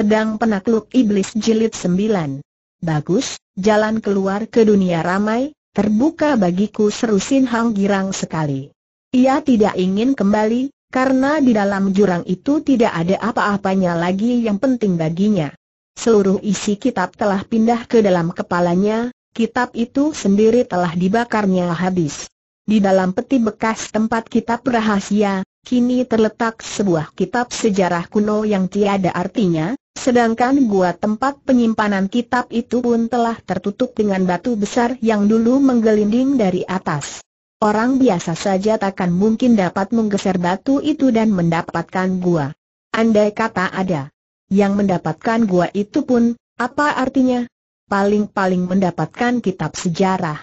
Pedang Penakluk Iblis Jilid 9. Bagus, jalan keluar ke dunia ramai, terbuka bagiku, seru Sin Hang girang sekali. Ia tidak ingin kembali, karena di dalam jurang itu tidak ada apa-apanya lagi yang penting baginya. Seluruh isi kitab telah pindah ke dalam kepalanya, kitab itu sendiri telah dibakarnya habis. Di dalam peti bekas tempat kitab rahasia, kini terletak sebuah kitab sejarah kuno yang tiada artinya, sedangkan gua tempat penyimpanan kitab itu pun telah tertutup dengan batu besar yang dulu menggelinding dari atas. Orang biasa saja takkan mungkin dapat menggeser batu itu dan mendapatkan gua. Andai kata ada yang mendapatkan gua itu pun, apa artinya? Paling-paling mendapatkan kitab sejarah.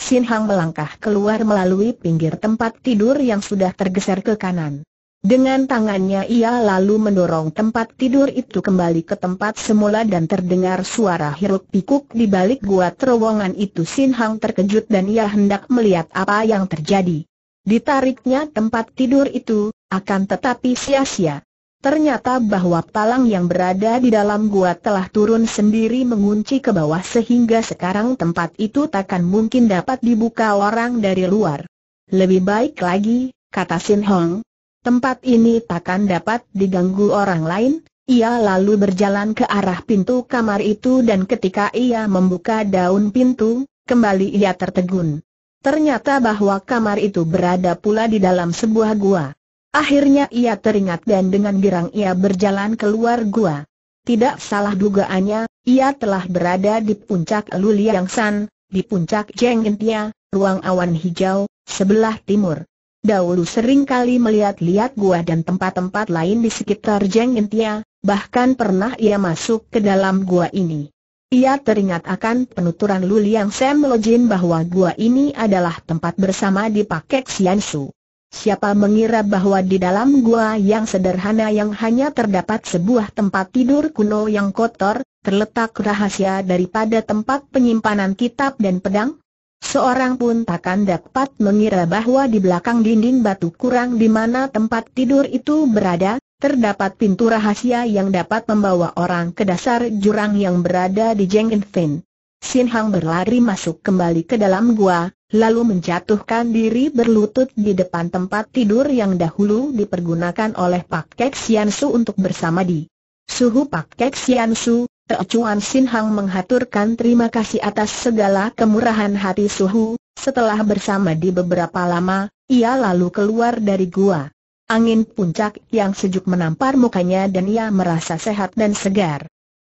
Sin Hang melangkah keluar melalui pinggir tempat tidur yang sudah tergeser ke kanan. Dengan tangannya ia lalu mendorong tempat tidur itu kembali ke tempat semula dan terdengar suara hiruk-pikuk di balik gua terowongan itu. Sin Hang terkejut dan ia hendak melihat apa yang terjadi. Ditariknya tempat tidur itu, akan tetapi sia-sia. Ternyata bahwa palang yang berada di dalam gua telah turun sendiri mengunci ke bawah sehingga sekarang tempat itu takkan mungkin dapat dibuka orang dari luar. Lebih baik lagi, kata Sin Hang, tempat ini takkan dapat diganggu orang lain. Ia lalu berjalan ke arah pintu kamar itu dan ketika ia membuka daun pintu, kembali ia tertegun. Ternyata bahwa kamar itu berada pula di dalam sebuah gua. Akhirnya ia teringat dan dengan girang ia berjalan keluar gua. Tidak salah dugaannya, ia telah berada di puncak Luliang San, di puncak Jeng Intia, ruang awan hijau, sebelah timur. Dahulu sering kali melihat-lihat gua dan tempat-tempat lain di sekitar Jeng Intia, bahkan pernah ia masuk ke dalam gua ini. Ia teringat akan penuturan Luliang Sam Lojin bahwa gua ini adalah tempat bersama di Pakek Siansu. Siapa mengira bahwa di dalam gua yang sederhana yang hanya terdapat sebuah tempat tidur kuno yang kotor, terletak rahasia daripada tempat penyimpanan kitab dan pedang? Seorang pun takkan dapat mengira bahwa di belakang dinding batu kurang di mana tempat tidur itu berada, terdapat pintu rahasia yang dapat membawa orang ke dasar jurang yang berada di Jeng In Fin. Sin Hang berlari masuk kembali ke dalam gua, lalu menjatuhkan diri berlutut di depan tempat tidur yang dahulu dipergunakan oleh Pak Kek Siansu untuk bersamadi. Suhu Pak Kek Siansu, Teocuan Sin Hang menghaturkan terima kasih atas segala kemurahan hati Suhu. Setelah bersamadi beberapa lama, ia lalu keluar dari gua. Angin puncak yang sejuk menampar mukanya dan ia merasa sehat dan segar.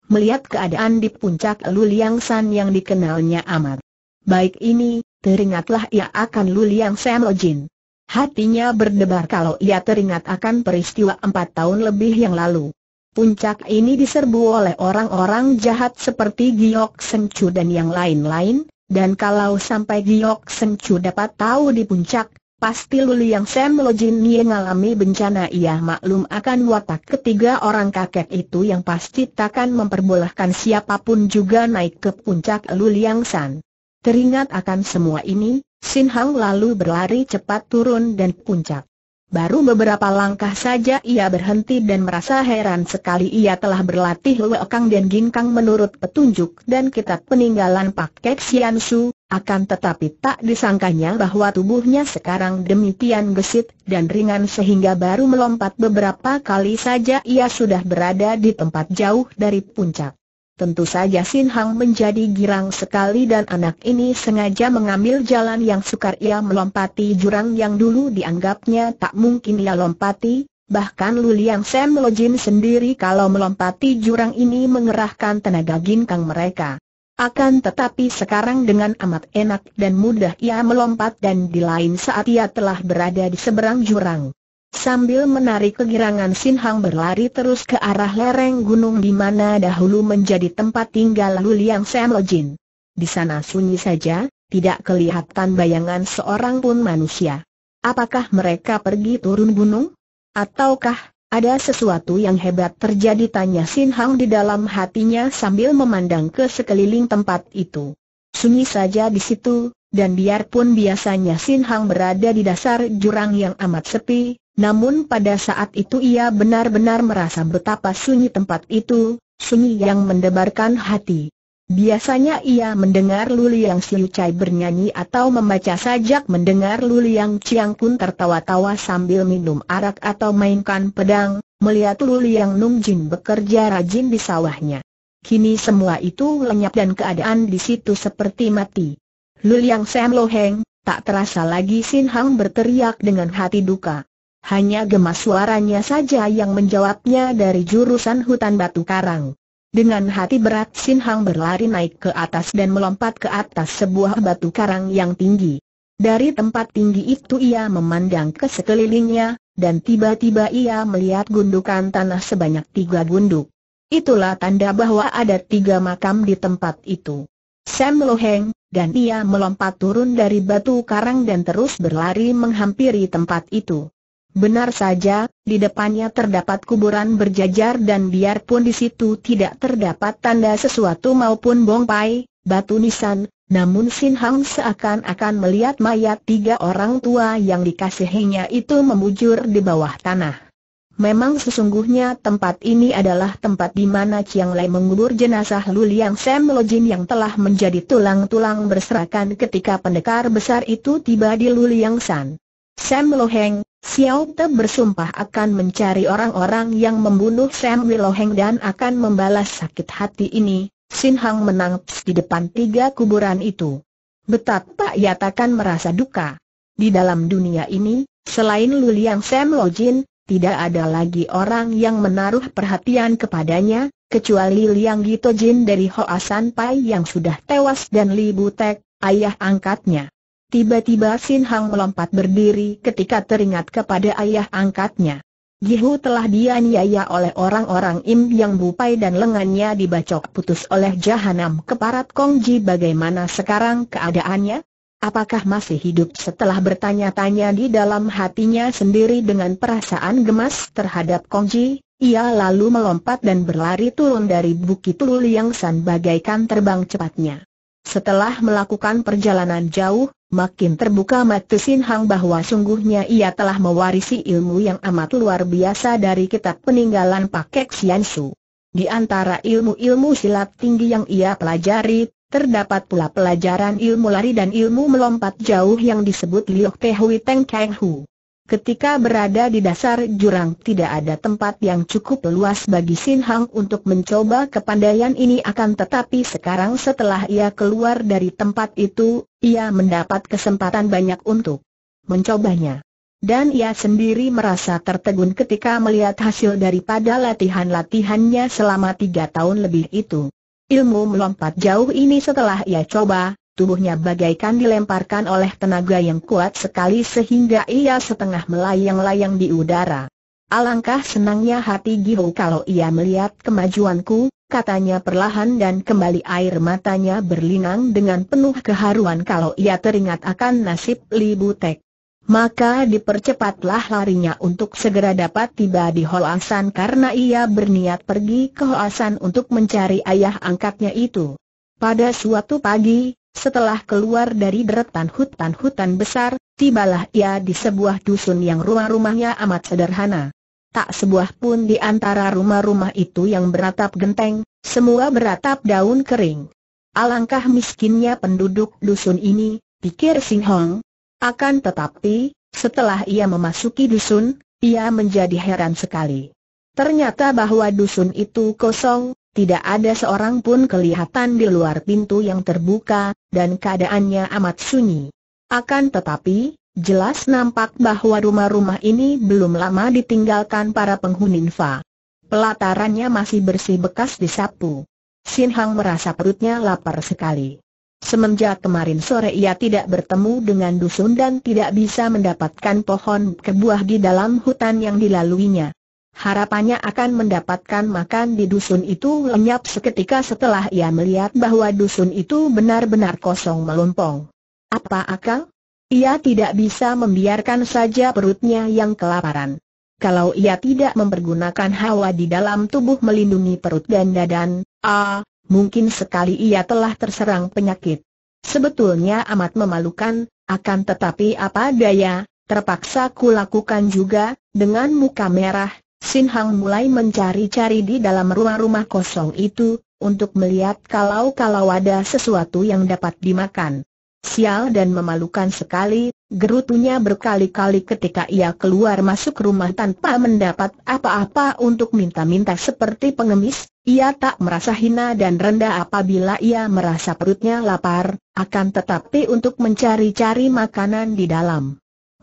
Melihat keadaan di puncak Luliang San yang dikenalnya amat baik ini, teringatlah ia akan Luliang Sam Lojin. Hatinya berdebar kalau ia teringat akan peristiwa 4 tahun lebih yang lalu. Puncak ini diserbu oleh orang-orang jahat seperti Giok Seng Chu dan yang lain-lain, dan kalau sampai Giok Seng Chu dapat tahu di puncak, pasti Luliang Sam Lojin yang mengalami bencana. Ia maklum akan watak ketiga orang kakek itu yang pasti takkan memperbolehkan siapapun juga naik ke puncak Luliang San. Teringat akan semua ini, Sin Hang lalu berlari cepat turun dan puncak. Baru beberapa langkah saja ia berhenti dan merasa heran sekali. Ia telah berlatih Luekang dan Ginkang menurut petunjuk dan kitab peninggalan Pak Kek Siansu. Akan tetapi tak disangkanya bahwa tubuhnya sekarang demikian gesit dan ringan sehingga baru melompat beberapa kali saja ia sudah berada di tempat jauh dari puncak. Tentu saja Sin Hang menjadi girang sekali dan anak ini sengaja mengambil jalan yang sukar. Ia melompati jurang yang dulu dianggapnya tak mungkin ia lompati. Bahkan Luliang Sam Lojin sendiri kalau melompati jurang ini mengerahkan tenaga ginkang mereka. Akan tetapi sekarang dengan amat enak dan mudah ia melompat dan di lain saat ia telah berada di seberang jurang. Sambil menarik kegirangan, Sin Hang berlari terus ke arah lereng gunung di mana dahulu menjadi tempat tinggal Luliang Sam Lojin. Di sana sunyi saja, tidak kelihatan bayangan seorang pun manusia. Apakah mereka pergi turun gunung? Ataukah ada sesuatu yang hebat terjadi, tanya Sin Hang di dalam hatinya sambil memandang ke sekeliling tempat itu. Sunyi saja di situ, dan biarpun biasanya Sin Hang berada di dasar jurang yang amat sepi, namun pada saat itu ia benar-benar merasa betapa sunyi tempat itu, sunyi yang mendebarkan hati. Biasanya ia mendengar Luliang Siu Cai bernyanyi atau membaca sajak. Mendengar Luliang Chiang Kun tertawa-tawa sambil minum arak atau mainkan pedang, melihat Luliang Nung Jin bekerja rajin di sawahnya. Kini semua itu lenyap dan keadaan di situ seperti mati. Luliang Sam Loheng, tak terasa lagi Sin Hang berteriak dengan hati duka. Hanya gemas suaranya saja yang menjawabnya dari jurusan hutan batu karang. Dengan hati berat Sin Hang berlari naik ke atas dan melompat ke atas sebuah batu karang yang tinggi. Dari tempat tinggi itu ia memandang ke sekelilingnya, dan tiba-tiba ia melihat gundukan tanah sebanyak 3 gunduk. Itulah tanda bahwa ada 3 makam di tempat itu. Sam Loheng, dan ia melompat turun dari batu karang dan terus berlari menghampiri tempat itu. Benar saja, di depannya terdapat kuburan berjajar dan biarpun di situ tidak terdapat tanda sesuatu maupun bongpai, batu nisan, namun Sin Hang seakan-akan melihat mayat 3 orang tua yang dikasihinya itu membujur di bawah tanah. Memang sesungguhnya tempat ini adalah tempat di mana Chiang Lai mengubur jenazah Luliang Sam Lojin yang telah menjadi tulang-tulang berserakan ketika pendekar besar itu tiba di Luliang San. Sam Loheng, Xiao Te bersumpah akan mencari orang-orang yang membunuh Sam Loheng dan akan membalas sakit hati ini. Sin Hang menangis di depan 3 kuburan itu. Betapa ia takkan merasa duka. Di dalam dunia ini, selain Luliang Sam Lojin, tidak ada lagi orang yang menaruh perhatian kepadanya, kecuali Liang Gitojin dari Hoa San Pai yang sudah tewas dan Li Butek, ayah angkatnya. Tiba-tiba Sin Hang melompat berdiri ketika teringat kepada ayah angkatnya. Jihu telah dianiaya oleh orang-orang Im yang bupai dan lengannya dibacok putus oleh jahanam keparat Kong Ji. Bagaimana sekarang keadaannya? Apakah masih hidup? Setelah bertanya-tanya di dalam hatinya sendiri dengan perasaan gemas terhadap Kong Ji, ia lalu melompat dan berlari turun dari bukit Luliang San bagaikan terbang cepatnya. Setelah melakukan perjalanan jauh, makin terbuka mata Sin Hang bahwa sungguhnya ia telah mewarisi ilmu yang amat luar biasa dari kitab peninggalan Pakek Sian Su. Di antara ilmu-ilmu silat tinggi yang ia pelajari, terdapat pula pelajaran ilmu lari dan ilmu melompat jauh yang disebut Liok Te Hui Teng Kang Hu. Ketika berada di dasar jurang, tidak ada tempat yang cukup luas bagi Sin Hang untuk mencoba kepandaian ini. Akan tetapi sekarang setelah ia keluar dari tempat itu, ia mendapat kesempatan banyak untuk mencobanya. Dan ia sendiri merasa tertegun ketika melihat hasil daripada latihan-latihannya selama 3 tahun lebih itu. Ilmu melompat jauh ini setelah ia coba, tubuhnya bagaikan dilemparkan oleh tenaga yang kuat sekali sehingga ia setengah melayang-layang di udara. Alangkah senangnya hati Gihu kalau ia melihat kemajuanku, katanya perlahan, dan kembali air matanya berlinang dengan penuh keharuan kalau ia teringat akan nasib Li Butek. Maka dipercepatlah larinya untuk segera dapat tiba di Hoa San karena ia berniat pergi ke Hoa San untuk mencari ayah angkatnya itu. Pada suatu pagi, setelah keluar dari deretan hutan-hutan besar, tibalah ia di sebuah dusun yang rumah-rumahnya amat sederhana. Tak sebuah pun di antara rumah-rumah itu yang beratap genteng, semua beratap daun kering. Alangkah miskinnya penduduk dusun ini, pikir Sin Hang. Akan tetapi, setelah ia memasuki dusun, ia menjadi heran sekali. Ternyata bahwa dusun itu kosong, tidak ada seorang pun kelihatan di luar pintu yang terbuka, dan keadaannya amat sunyi. Akan tetapi, jelas nampak bahwa rumah-rumah ini belum lama ditinggalkan para penghuni nfa. Pelatarannya masih bersih bekas disapu. Sin Hang merasa perutnya lapar sekali. Semenjak kemarin sore ia tidak bertemu dengan dusun dan tidak bisa mendapatkan pohon kebuah di dalam hutan yang dilaluinya. Harapannya akan mendapatkan makan di dusun itu lenyap seketika setelah ia melihat bahwa dusun itu benar-benar kosong melompong. Apa akal? Ia tidak bisa membiarkan saja perutnya yang kelaparan. Kalau ia tidak mempergunakan hawa di dalam tubuh melindungi perut dan dada, mungkin sekali ia telah terserang penyakit. Sebetulnya amat memalukan, akan tetapi apa daya, terpaksa kulakukan juga. Dengan muka merah, Sin Hang mulai mencari-cari di dalam ruang rumah kosong itu, untuk melihat kalau ada sesuatu yang dapat dimakan. Sial dan memalukan sekali, gerutunya berkali-kali ketika ia keluar masuk rumah tanpa mendapat apa-apa untuk minta-minta seperti pengemis. Ia tak merasa hina dan rendah apabila ia merasa perutnya lapar, akan tetapi untuk mencari-cari makanan di dalam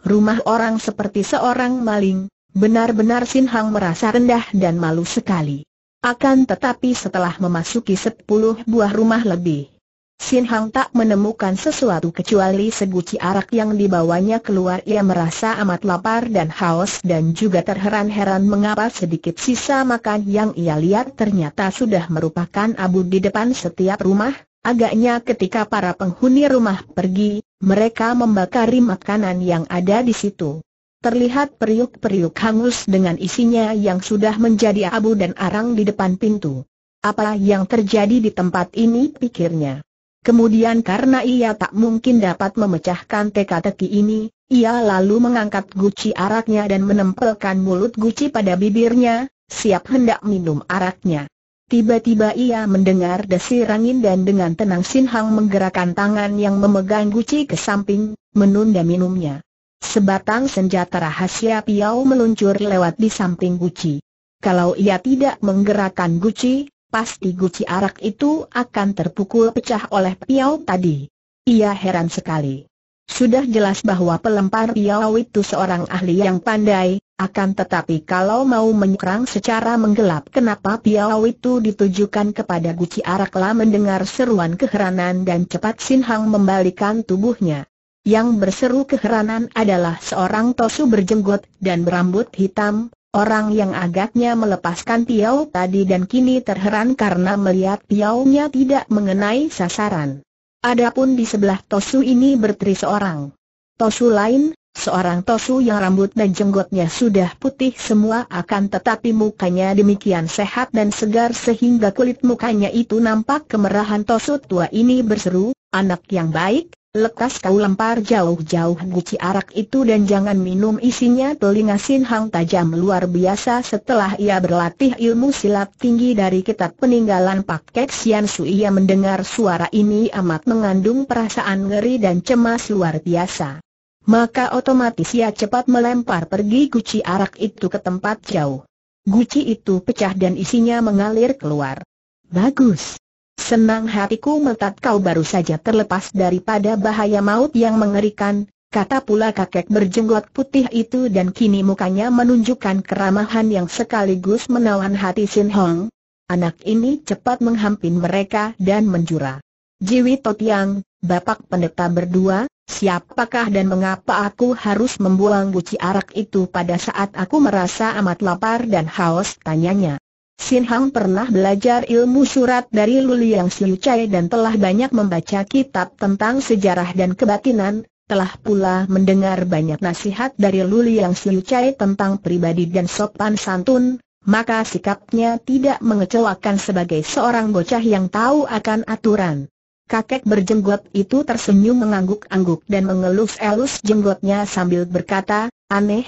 rumah orang seperti seorang maling. Benar-benar Sin Hang merasa rendah dan malu sekali. Akan tetapi setelah memasuki 10 buah rumah lebih, Sin Hang tak menemukan sesuatu kecuali seguci arak yang dibawanya keluar. Ia merasa amat lapar dan haus dan juga terheran-heran mengapa sedikit sisa makan yang ia lihat ternyata sudah merupakan abu di depan setiap rumah. Agaknya ketika para penghuni rumah pergi, mereka membakari makanan yang ada di situ. Terlihat periuk-periuk hangus dengan isinya yang sudah menjadi abu dan arang di depan pintu. Apa yang terjadi di tempat ini, pikirnya. Kemudian karena ia tak mungkin dapat memecahkan teka-teki ini, ia lalu mengangkat guci araknya dan menempelkan mulut guci pada bibirnya, siap hendak minum araknya. Tiba-tiba ia mendengar desir angin dan dengan tenang Sin Hang menggerakkan tangan yang memegang guci ke samping, menunda minumnya. Sebatang senjata rahasia piau meluncur lewat di samping guci. Kalau ia tidak menggerakkan guci, pasti guci arak itu akan terpukul pecah oleh piau tadi. Ia heran sekali. Sudah jelas bahwa pelempar piau itu seorang ahli yang pandai, akan tetapi kalau mau menyerang secara menggelap, kenapa piau itu ditujukan kepada guci araklah? Mendengar seruan keheranan dan cepat Sin Hang membalikkan tubuhnya. Yang berseru keheranan adalah seorang tosu berjenggot dan berambut hitam, orang yang agaknya melepaskan piau tadi dan kini terheran karena melihat piaunya tidak mengenai sasaran. Adapun di sebelah tosu ini berdiri seorang tosu lain, seorang tosu yang rambut dan jenggotnya sudah putih semua akan tetapi mukanya demikian sehat dan segar sehingga kulit mukanya itu nampak kemerahan. Tosu tua ini berseru, "Anak yang baik, lekas kau lempar jauh-jauh guci arak itu dan jangan minum isinya." Telinga Sin Hang tajam luar biasa setelah ia berlatih ilmu silat tinggi dari kitab peninggalan Pak Kek Sian Su. Ia mendengar suara ini amat mengandung perasaan ngeri dan cemas luar biasa. Maka otomatis ia cepat melempar pergi guci arak itu ke tempat jauh. Guci itu pecah dan isinya mengalir keluar. "Bagus. Senang hatiku meltat, kau baru saja terlepas daripada bahaya maut yang mengerikan," kata pula kakek berjenggot putih itu dan kini mukanya menunjukkan keramahan yang sekaligus menawan hati Sin Hang. Anak ini cepat menghampin mereka dan menjura. "Jiwi Totiang, Bapak Pendeta berdua, siapakah dan mengapa aku harus membuang guci arak itu pada saat aku merasa amat lapar dan haus?" tanyanya. Sin Hang pernah belajar ilmu surat dari Luliang Siu Chai dan telah banyak membaca kitab tentang sejarah dan kebatinan, telah pula mendengar banyak nasihat dari Luliang Siu Chai tentang pribadi dan sopan santun, maka sikapnya tidak mengecewakan sebagai seorang bocah yang tahu akan aturan. Kakek berjenggot itu tersenyum mengangguk-angguk dan mengelus-elus jenggotnya sambil berkata, "Aneh,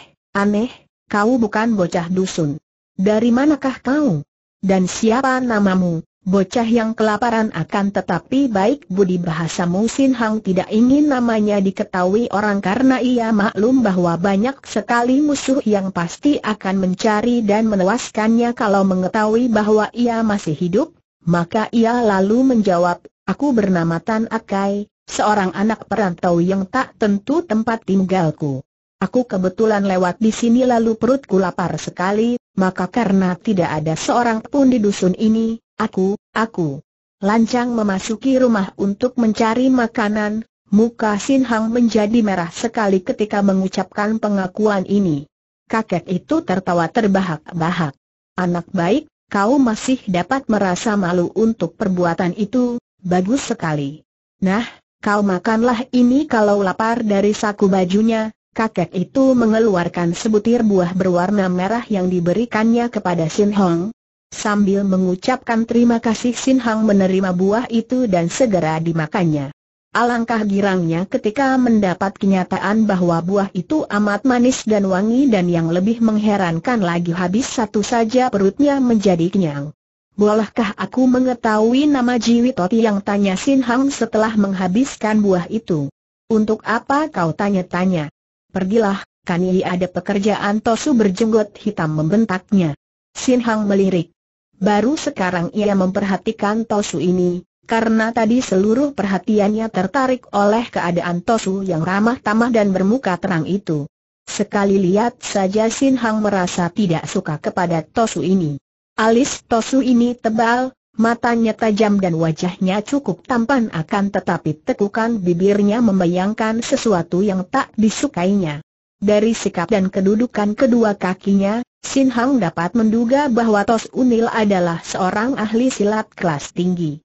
kau bukan bocah dusun. Dari manakah kau? Dan siapa namamu?" "Bocah yang kelaparan, akan tetapi baik budi bahasamu." Sin Hang tidak ingin namanya diketahui orang karena ia maklum bahwa banyak sekali musuh yang pasti akan mencari dan menewaskannya kalau mengetahui bahwa ia masih hidup. Maka ia lalu menjawab, "Aku bernama Tan Akai, seorang anak perantau yang tak tentu tempat tinggalku. Aku kebetulan lewat di sini lalu perutku lapar sekali, maka karena tidak ada seorang pun di dusun ini, aku lancang memasuki rumah untuk mencari makanan." Muka Sin Hang menjadi merah sekali ketika mengucapkan pengakuan ini. Kakek itu tertawa terbahak-bahak. "Anak baik, kau masih dapat merasa malu untuk perbuatan itu, bagus sekali. Nah, kau makanlah ini kalau lapar." Dari saku bajunya, kakek itu mengeluarkan sebutir buah berwarna merah yang diberikannya kepada Sin Hang. Sambil mengucapkan terima kasih, Sin Hang menerima buah itu dan segera dimakannya. Alangkah girangnya ketika mendapat kenyataan bahwa buah itu amat manis dan wangi, dan yang lebih mengherankan lagi, habis satu saja perutnya menjadi kenyang. "Bolehkah aku mengetahui nama Jiwitoti?" yang tanya Sin Hang setelah menghabiskan buah itu. "Untuk apa kau tanya-tanya? Pergilah, kani ada pekerjaan." Tosu berjenggot hitam membentaknya. Sin Hang melirik. Baru sekarang ia memperhatikan Tosu ini, karena tadi seluruh perhatiannya tertarik oleh keadaan Tosu yang ramah tamah dan bermuka terang itu. Sekali lihat saja Sin Hang merasa tidak suka kepada Tosu ini. Alis Tosu ini tebal, matanya tajam dan wajahnya cukup tampan, akan tetapi tekukan bibirnya membayangkan sesuatu yang tak disukainya. Dari sikap dan kedudukan kedua kakinya, Sin Hang dapat menduga bahwa Tosu Unil adalah seorang ahli silat kelas tinggi.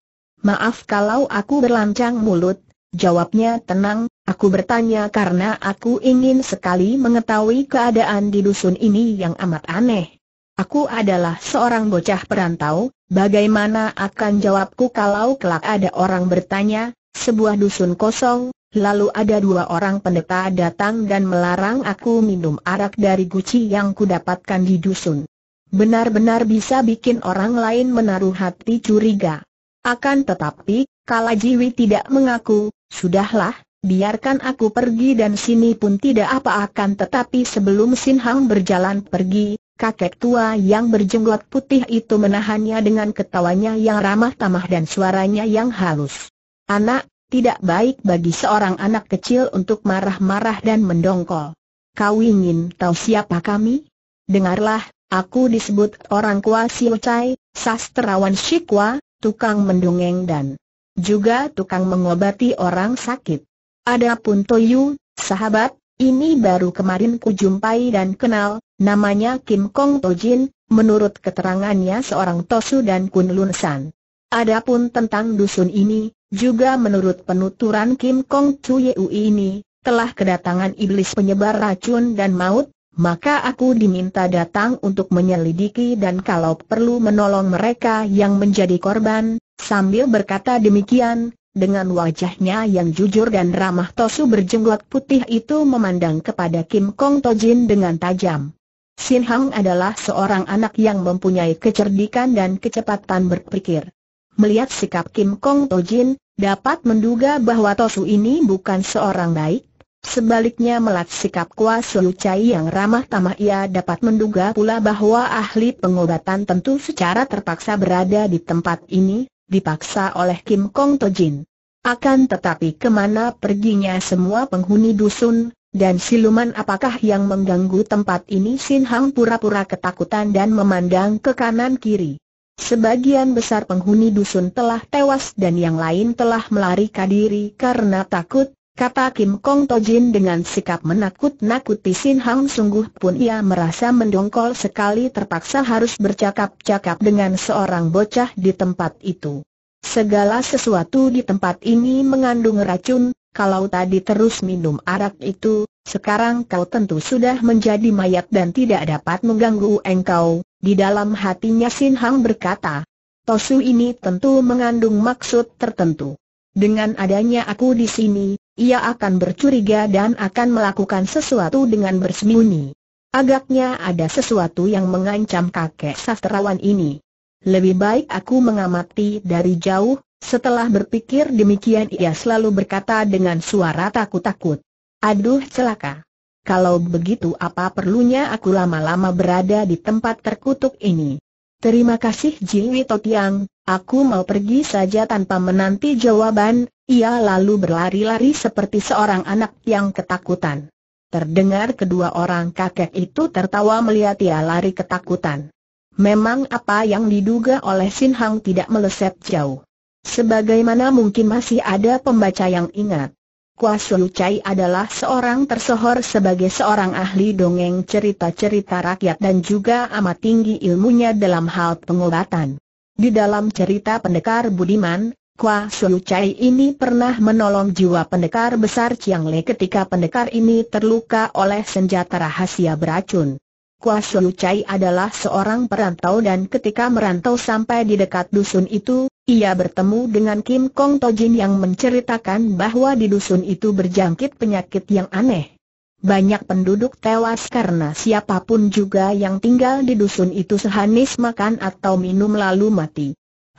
"Maaf kalau aku berlancang mulut," jawabnya tenang, "aku bertanya karena aku ingin sekali mengetahui keadaan di dusun ini yang amat aneh. Aku adalah seorang bocah perantau, bagaimana akan jawabku kalau kelak ada orang bertanya, sebuah dusun kosong, lalu ada dua orang pendeta datang dan melarang aku minum arak dari guci yang kudapatkan di dusun?" Benar-benar bisa bikin orang lain menaruh hati curiga. Akan tetapi, kala Jiwi tidak mengaku, "Sudahlah, biarkan aku pergi dan sini pun tidak apa." Akan tetapi sebelum Sin Hang berjalan pergi, kakek tua yang berjenggot putih itu menahannya dengan ketawanya yang ramah tamah dan suaranya yang halus. "Anak, tidak baik bagi seorang anak kecil untuk marah-marah dan mendongkol. Kau ingin tahu siapa kami? Dengarlah, aku disebut orang Kwa Siu Cai, sastrawan Shikwa, tukang mendongeng dan juga tukang mengobati orang sakit. Adapun Toyu, sahabat, ini baru kemarin kujumpai dan kenal, namanya Kim Kong Tojin, menurut keterangannya seorang Tosu dan Kun Lun San. Adapun tentang dusun ini, juga menurut penuturan Kim Kong Chuyeu ini, telah kedatangan iblis penyebar racun dan maut, maka aku diminta datang untuk menyelidiki dan kalau perlu menolong mereka yang menjadi korban." Sambil berkata demikian, dengan wajahnya yang jujur dan ramah, Tosu berjenggot putih itu memandang kepada Kim Kong Tojin dengan tajam. Sin Hang adalah seorang anak yang mempunyai kecerdikan dan kecepatan berpikir. Melihat sikap Kim Kong Tojin, dapat menduga bahwa Tosu ini bukan seorang baik. Sebaliknya, melihat sikap Kwa Siu Cai yang ramah tamah, ia dapat menduga pula bahwa ahli pengobatan tentu secara terpaksa berada di tempat ini, dipaksa oleh Kim Kong Tojin. Akan tetapi kemana perginya semua penghuni dusun, dan siluman apakah yang mengganggu tempat ini? Sin Hang pura-pura ketakutan dan memandang ke kanan kiri. Sebagian besar penghuni dusun telah tewas dan yang lain telah melarikan diri karena takut, kata Kim Kong Tojin dengan sikap menakut-nakuti Sin Hang. Sungguh pun ia merasa mendongkol sekali terpaksa harus bercakap-cakap dengan seorang bocah di tempat itu. Segala sesuatu di tempat ini mengandung racun. Kalau tadi terus minum arak itu, sekarang kau tentu sudah menjadi mayat dan tidak dapat mengganggu engkau. Di dalam hatinya Sin Hang berkata, "Tosu ini tentu mengandung maksud tertentu. Dengan adanya aku di sini, ia akan bercuriga dan akan melakukan sesuatu dengan bersembunyi. Agaknya ada sesuatu yang mengancam kakek sastrawan ini. Lebih baik aku mengamati dari jauh." Setelah berpikir demikian, ia selalu berkata dengan suara takut-takut, "Aduh, celaka. Kalau begitu apa perlunya aku lama-lama berada di tempat terkutuk ini? Terima kasih Jiwi Totiang, aku mau pergi saja." Tanpa menanti jawaban, ia lalu berlari-lari seperti seorang anak yang ketakutan. Terdengar kedua orang kakek itu tertawa melihat ia lari ketakutan. Memang apa yang diduga oleh Sin Hang tidak meleset jauh. Sebagaimana mungkin masih ada pembaca yang ingat, Kwa Siu Cai adalah seorang tersohor sebagai seorang ahli dongeng cerita-cerita rakyat dan juga amat tinggi ilmunya dalam hal pengobatan. Di dalam cerita Pendekar Budiman, Kwa Siu Cai ini pernah menolong jiwa pendekar besar Chiang Le ketika pendekar ini terluka oleh senjata rahasia beracun. Kwa Siu Cai adalah seorang perantau dan ketika merantau sampai di dekat dusun itu, Ia bertemu dengan Kim Kong Tojin yang menceritakan bahwa di dusun itu berjangkit penyakit yang aneh. Banyak penduduk tewas karena siapapun juga yang tinggal di dusun itu sehabis makan atau minum lalu mati.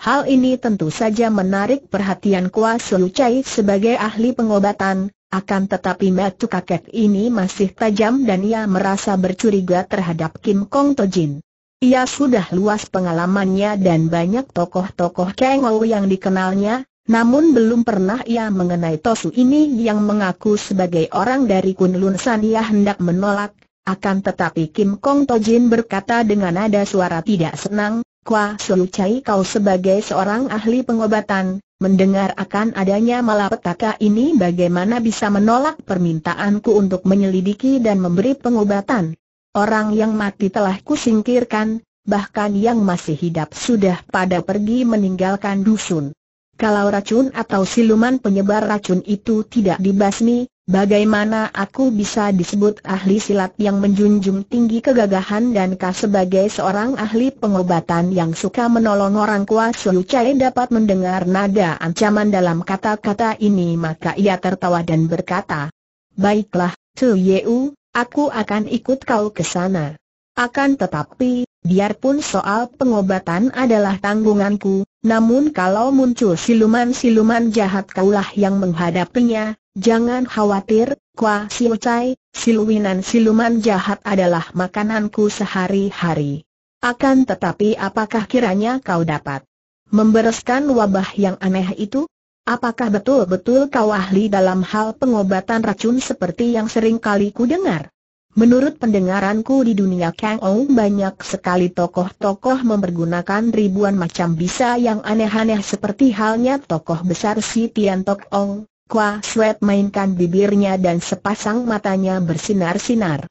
Hal ini tentu saja menarik perhatian Kwa Sulu Chai sebagai ahli pengobatan, akan tetapi mata kakek ini masih tajam dan ia merasa bercuriga terhadap Kim Kong Tojin. Ia sudah luas pengalamannya dan banyak tokoh-tokoh Kengou yang dikenalnya, namun belum pernah ia mengenai Tosu ini yang mengaku sebagai orang dari Kunlun San. Ia hendak menolak, akan tetapi Kim Kong Tojin berkata dengan nada suara tidak senang, "Kwa Sulu Chai, kau sebagai seorang ahli pengobatan, mendengar akan adanya malapetaka ini bagaimana bisa menolak permintaanku untuk menyelidiki dan memberi pengobatan? Orang yang mati telah kusingkirkan, bahkan yang masih hidup sudah pada pergi meninggalkan dusun. Kalau racun atau siluman penyebar racun itu tidak dibasmi, bagaimana aku bisa disebut ahli silat yang menjunjung tinggi kegagahan dan kau sebagai seorang ahli pengobatan yang suka menolong orang?" Kwa Sulu Chai dapat mendengar nada ancaman dalam kata-kata ini, maka ia tertawa dan berkata, "Baiklah, Tu Yeu, aku akan ikut kau ke sana. Akan tetapi, biarpun soal pengobatan adalah tanggunganku, namun kalau muncul siluman-siluman jahat kaulah yang menghadapinya. Jangan khawatir, Kwa Sulu Chai, siluman siluman jahat adalah makananku sehari-hari. Akan tetapi apakah kiranya kau dapat membereskan wabah yang aneh itu? Apakah betul-betul kau ahli dalam hal pengobatan racun seperti yang sering kali ku dengar?" Menurut pendengaranku di dunia Kangou banyak sekali tokoh-tokoh mempergunakan ribuan macam bisa yang aneh-aneh seperti halnya tokoh besar si Tian Tok Ong. Kwa Swet mainkan bibirnya dan sepasang matanya bersinar-sinar.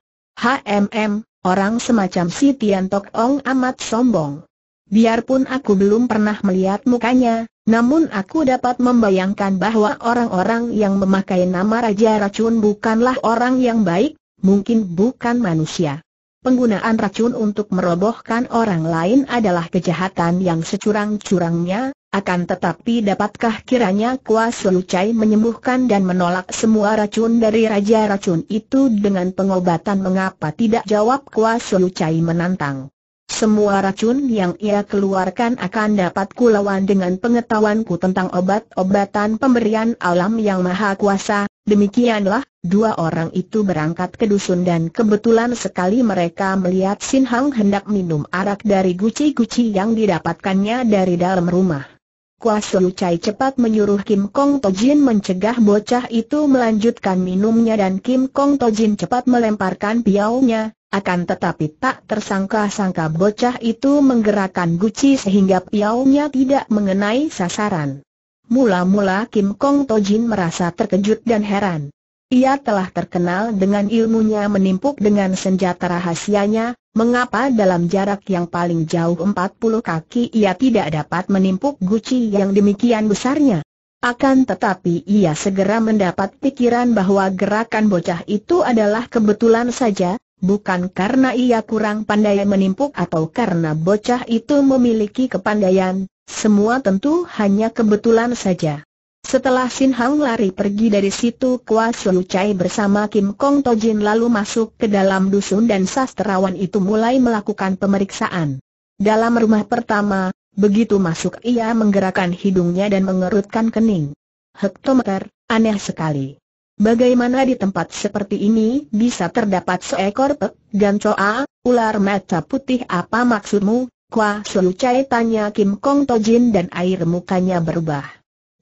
Orang semacam si Tian Tok Ong amat sombong. Biarpun aku belum pernah melihat mukanya, namun aku dapat membayangkan bahwa orang-orang yang memakai nama Raja Racun bukanlah orang yang baik, mungkin bukan manusia. Penggunaan racun untuk merobohkan orang lain adalah kejahatan yang securang-curangnya, akan tetapi dapatkah kiranya Kwa Sulu Chai menyembuhkan dan menolak semua racun dari Raja Racun itu dengan pengobatan? Mengapa tidak, jawab Kwa Sulu Chai menantang. Semua racun yang ia keluarkan akan dapat kulawan dengan pengetahuanku tentang obat-obatan pemberian alam yang maha kuasa. Demikianlah, dua orang itu berangkat ke dusun dan kebetulan sekali mereka melihat Sin Hang hendak minum arak dari guci-guci yang didapatkannya dari dalam rumah. Kwa Sulu Chai cepat menyuruh Kim Kong Tojin mencegah bocah itu melanjutkan minumnya dan Kim Kong Tojin cepat melemparkan piaunya. Akan tetapi tak tersangka-sangka bocah itu menggerakkan guci sehingga piaunya tidak mengenai sasaran. Mula-mula Kim Kong Tojin merasa terkejut dan heran. Ia telah terkenal dengan ilmunya menimpuk dengan senjata rahasianya, mengapa dalam jarak yang paling jauh 40 kaki ia tidak dapat menimpuk guci yang demikian besarnya? Akan tetapi ia segera mendapat pikiran bahwa gerakan bocah itu adalah kebetulan saja, bukan karena ia kurang pandai menimpuk atau karena bocah itu memiliki kepandaian, semua tentu hanya kebetulan saja. Setelah Sin Hang lari pergi dari situ, Kwa Sulu Chai bersama Kim Kong Tojin lalu masuk ke dalam dusun dan sastrawan itu mulai melakukan pemeriksaan. Dalam rumah pertama, begitu masuk ia menggerakkan hidungnya dan mengerutkan kening. "Hektometer, aneh sekali. Bagaimana di tempat seperti ini bisa terdapat seekor gancoa, ular mata putih?" "Apa maksudmu, Kwa Sulu Chai?" tanya Kim Kong Tojin dan air mukanya berubah.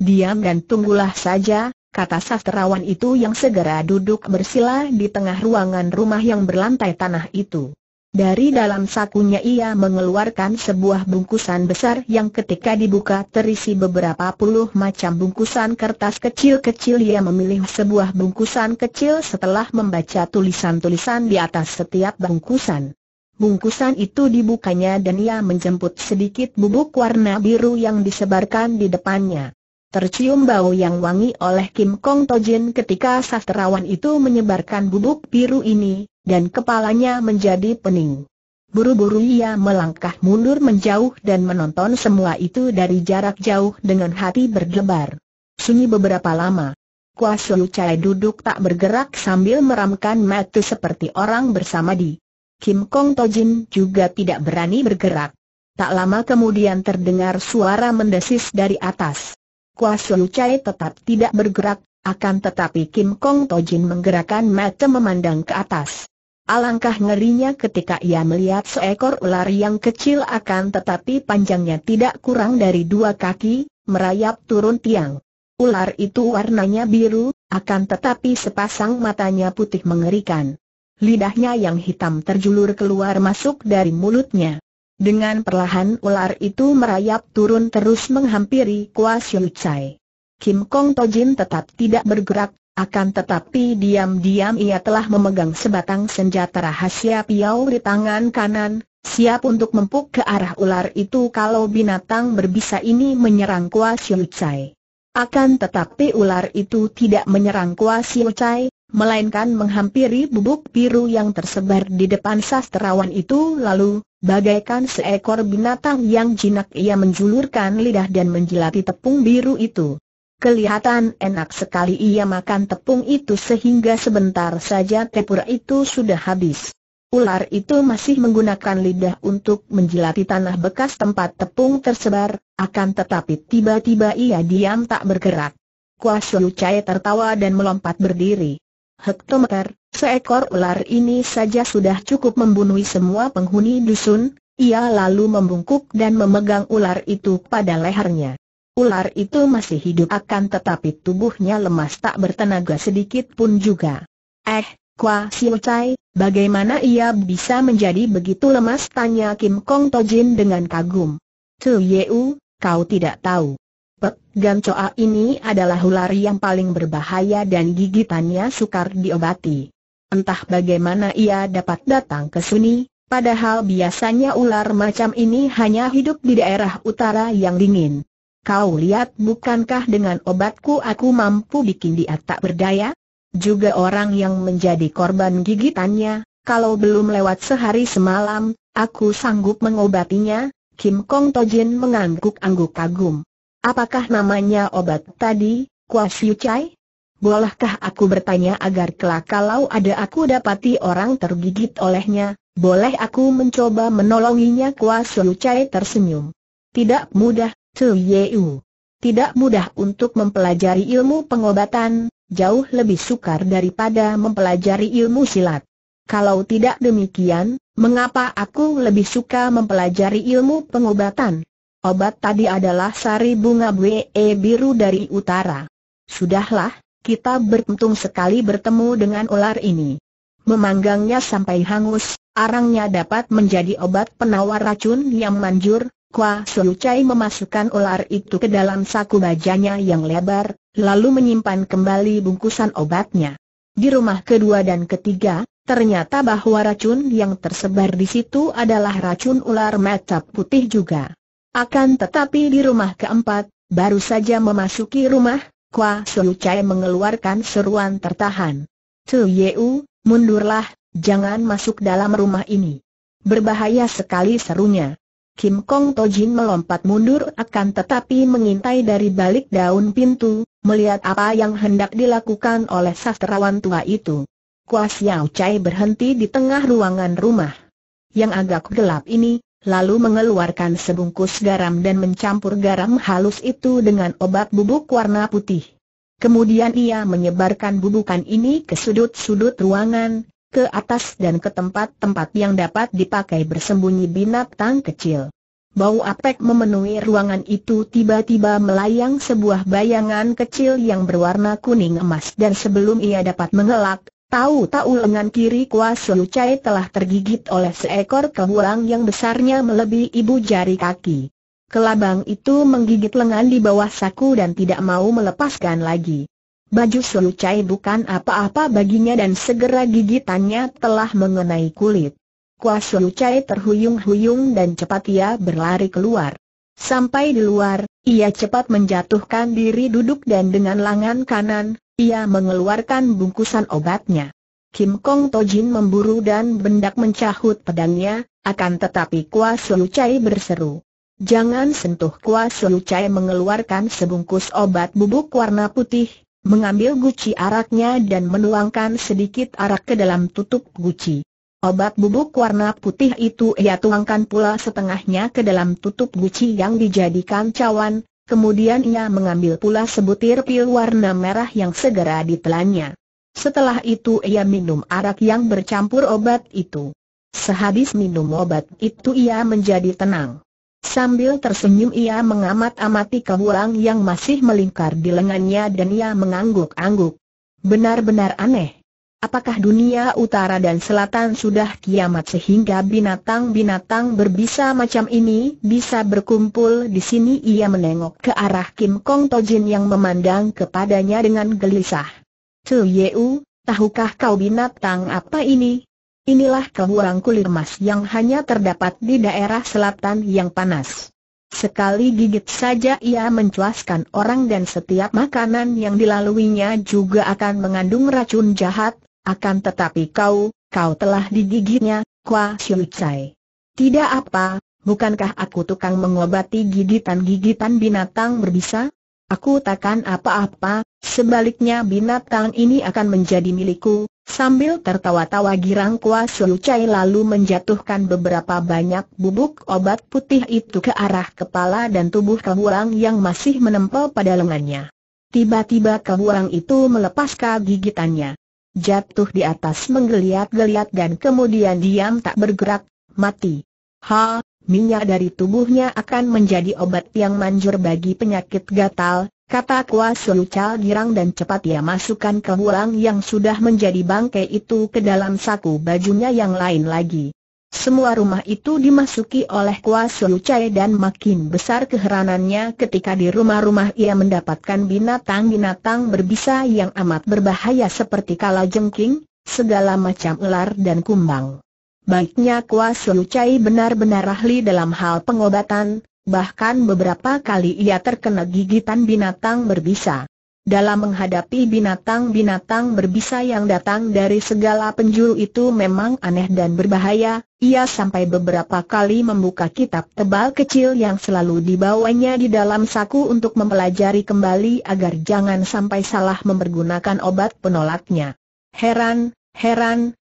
"Diam dan tunggulah saja," kata sastrawan itu yang segera duduk bersila di tengah ruangan rumah yang berlantai tanah itu. Dari dalam sakunya ia mengeluarkan sebuah bungkusan besar yang ketika dibuka terisi beberapa puluh macam bungkusan kertas kecil-kecil. Ia memilih sebuah bungkusan kecil setelah membaca tulisan-tulisan di atas setiap bungkusan. Bungkusan itu dibukanya dan ia menjemput sedikit bubuk warna biru yang disebarkan di depannya. Tercium bau yang wangi oleh Kim Kong Tojin ketika sastrawan itu menyebarkan bubuk biru ini, dan kepalanya menjadi pening. Buru-buru ia melangkah mundur menjauh dan menonton semua itu dari jarak jauh dengan hati berdebar. Sunyi beberapa lama. Kwa Siu Chai duduk tak bergerak sambil meramkan mata seperti orang bersamadi. Kim Kong Tojin juga tidak berani bergerak. Tak lama kemudian terdengar suara mendesis dari atas. Kwa Siu Chai tetap tidak bergerak, akan tetapi Kim Kong Tojin menggerakkan mata memandang ke atas. Alangkah ngerinya ketika ia melihat seekor ular yang kecil akan tetapi panjangnya tidak kurang dari 2 kaki, merayap turun tiang. Ular itu warnanya biru, akan tetapi sepasang matanya putih mengerikan. Lidahnya yang hitam terjulur keluar masuk dari mulutnya. Dengan perlahan ular itu merayap turun terus menghampiri Kwa Siu Chai. Kim Kong Tojin tetap tidak bergerak. Akan tetapi diam-diam ia telah memegang sebatang senjata rahasia piau di tangan kanan, siap untuk mempuk ke arah ular itu kalau binatang berbisa ini menyerang Kwa Siu Chai. Akan tetapi ular itu tidak menyerang Kwa Siu Chai, melainkan menghampiri bubuk biru yang tersebar di depan sastrawan itu lalu, bagaikan seekor binatang yang jinak ia menjulurkan lidah dan menjilati tepung biru itu. Kelihatan enak sekali ia makan tepung itu sehingga sebentar saja tepung itu sudah habis. Ular itu masih menggunakan lidah untuk menjilati tanah bekas tempat tepung tersebar, akan tetapi tiba-tiba ia diam tak bergerak. Kwa Siu Chai tertawa dan melompat berdiri. Hektometer, seekor ular ini saja sudah cukup membunuh semua penghuni dusun, ia lalu membungkuk dan memegang ular itu pada lehernya. Ular itu masih hidup akan tetapi tubuhnya lemas tak bertenaga sedikit pun juga. Kwa Siu Chai, bagaimana ia bisa menjadi begitu lemas? Tanya Kim Kong Tojin dengan kagum. Tu Yeu, kau tidak tahu. Pegan Coa ini adalah ular yang paling berbahaya dan gigitannya sukar diobati. Entah bagaimana ia dapat datang ke sini, padahal biasanya ular macam ini hanya hidup di daerah utara yang dingin. Kau lihat, bukankah dengan obatku aku mampu bikin dia tak berdaya? Juga orang yang menjadi korban gigitannya, kalau belum lewat sehari semalam, aku sanggup mengobatinya. Kim Kong Tojin mengangguk-angguk kagum. Apakah namanya obat tadi, Kwa Siu Chai? Bolehkah aku bertanya agar kelak kalau ada aku dapati orang tergigit olehnya, boleh aku mencoba menolonginya? Kwa Siu Chai tersenyum. Tidak mudah, Tu Yeu. Tidak mudah untuk mempelajari ilmu pengobatan, jauh lebih sukar daripada mempelajari ilmu silat. Kalau tidak demikian, mengapa aku lebih suka mempelajari ilmu pengobatan? Obat tadi adalah sari bunga bwe biru dari utara. Sudahlah, kita beruntung sekali bertemu dengan ular ini. Memanggangnya sampai hangus, arangnya dapat menjadi obat penawar racun yang manjur. Kwa Siu Chai memasukkan ular itu ke dalam saku bajanya yang lebar, lalu menyimpan kembali bungkusan obatnya. Di rumah kedua dan ketiga, ternyata bahwa racun yang tersebar di situ adalah racun ular mata putih juga. Akan tetapi di rumah keempat, baru saja memasuki rumah, Kwa Siu Chai mengeluarkan seruan tertahan. Tu Yeu, mundurlah, jangan masuk dalam rumah ini. Berbahaya sekali, serunya. Kim Kong Tojin melompat mundur akan tetapi mengintai dari balik daun pintu, melihat apa yang hendak dilakukan oleh sastrawan tua itu. Kwa Siu Chai berhenti di tengah ruangan rumah yang agak gelap ini, lalu mengeluarkan sebungkus garam dan mencampur garam halus itu dengan obat bubuk warna putih. Kemudian ia menyebarkan bubukan ini ke sudut-sudut ruangan, ke atas dan ke tempat-tempat yang dapat dipakai bersembunyi binatang kecil. Bau apek memenuhi ruangan itu. Tiba-tiba melayang sebuah bayangan kecil yang berwarna kuning emas dan sebelum ia dapat mengelak, tahu-tahu lengan kiri Kwa Siu Chai telah tergigit oleh seekor kelabang yang besarnya melebihi ibu jari kaki. Kelabang itu menggigit lengan di bawah saku dan tidak mau melepaskan lagi. Baju Siu Chai bukan apa-apa baginya dan segera gigitannya telah mengenai kulit. Kwa Siu Chai terhuyung-huyung dan cepat ia berlari keluar. Sampai di luar, ia cepat menjatuhkan diri duduk dan dengan lengan kanan, ia mengeluarkan bungkusan obatnya. Kim Kong Tojin memburu dan hendak mencabut pedangnya, Akan tetapi Kwa Siu Chai berseru, "Jangan sentuh!" Kwa Siu Chai mengeluarkan sebungkus obat bubuk warna putih, mengambil guci araknya dan menuangkan sedikit arak ke dalam tutup guci. Obat bubuk warna putih itu ia tuangkan pula setengahnya ke dalam tutup guci yang dijadikan cawan, kemudian ia mengambil pula sebutir pil warna merah yang segera ditelannya. Setelah itu ia minum arak yang bercampur obat itu. Sehabis minum obat itu ia menjadi tenang. Sambil tersenyum ia mengamat-amati kebuang yang masih melingkar di lengannya dan ia mengangguk-angguk. Benar-benar aneh. Apakah dunia utara dan selatan sudah kiamat sehingga binatang-binatang berbisa macam ini bisa berkumpul di sini? Ia menengok ke arah Kim Kong Tojin yang memandang kepadanya dengan gelisah. "Chu Yeu, tahukah kau binatang apa ini? Inilah kebuang kulit emas yang hanya terdapat di daerah selatan yang panas. Sekali gigit saja ia mencuaskan orang dan setiap makanan yang dilaluinya juga akan mengandung racun jahat. Akan tetapi kau telah digigitnya, Kwa Siu Chai." "Tidak apa, bukankah aku tukang mengobati gigitan-gigitan binatang berbisa? Aku takkan apa-apa, sebaliknya binatang ini akan menjadi milikku." Sambil tertawa-tawa girang Kwa Siu Chai lalu menjatuhkan beberapa banyak bubuk obat putih itu ke arah kepala dan tubuh kebuang yang masih menempel pada lengannya. Tiba-tiba kebuang itu melepaskan gigitannya, jatuh di atas menggeliat-geliat dan kemudian diam tak bergerak, mati. Minyak dari tubuhnya akan menjadi obat yang manjur bagi penyakit gatal," kata Kwa Siu Chai girang, dan cepat ia masukkan kebuang yang sudah menjadi bangkai itu ke dalam saku bajunya yang lain lagi. Semua rumah itu dimasuki oleh Kwa Siu Chai dan makin besar keheranannya ketika di rumah-rumah ia mendapatkan binatang-binatang berbisa yang amat berbahaya seperti kalajengking, segala macam ular dan kumbang. Baiknya Kwa Siu Chai benar-benar ahli dalam hal pengobatan. Bahkan beberapa kali ia terkena gigitan binatang berbisa. Dalam menghadapi binatang-binatang berbisa yang datang dari segala penjuru itu memang aneh dan berbahaya. Ia sampai beberapa kali membuka kitab tebal kecil yang selalu dibawanya di dalam saku untuk mempelajari kembali agar jangan sampai salah mempergunakan obat penolaknya. Heran,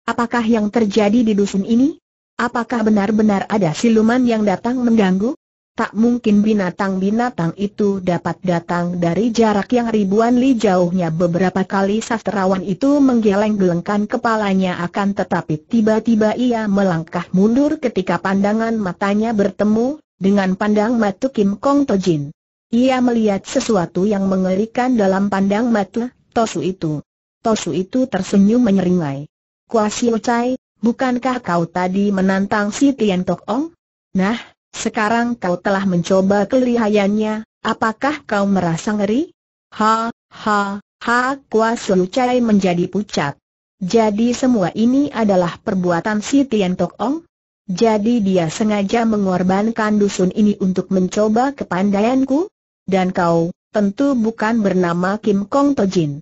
apakah yang terjadi di dusun ini? Apakah benar-benar ada siluman yang datang mengganggu? Tak mungkin binatang-binatang itu dapat datang dari jarak yang ribuan li jauhnya. Beberapa kali sastrawan itu menggeleng-gelengkan kepalanya, akan tetapi tiba-tiba ia melangkah mundur ketika pandangan matanya bertemu dengan pandang mata Kim Kong Tojin. Ia melihat sesuatu yang mengerikan dalam pandang mata Tosu itu. Tosu itu tersenyum menyeringai. "Kwa Siu Chai, bukankah kau tadi menantang si Tian Tok Ong? Nah, sekarang kau telah mencoba kelihayannya, apakah kau merasa ngeri?" Kwa Siu Chai menjadi pucat. "Jadi semua ini adalah perbuatan si Tian Tok Ong? Jadi dia sengaja mengorbankan dusun ini untuk mencoba kepandaianku? Dan kau, tentu bukan bernama Kim Kong Tojin.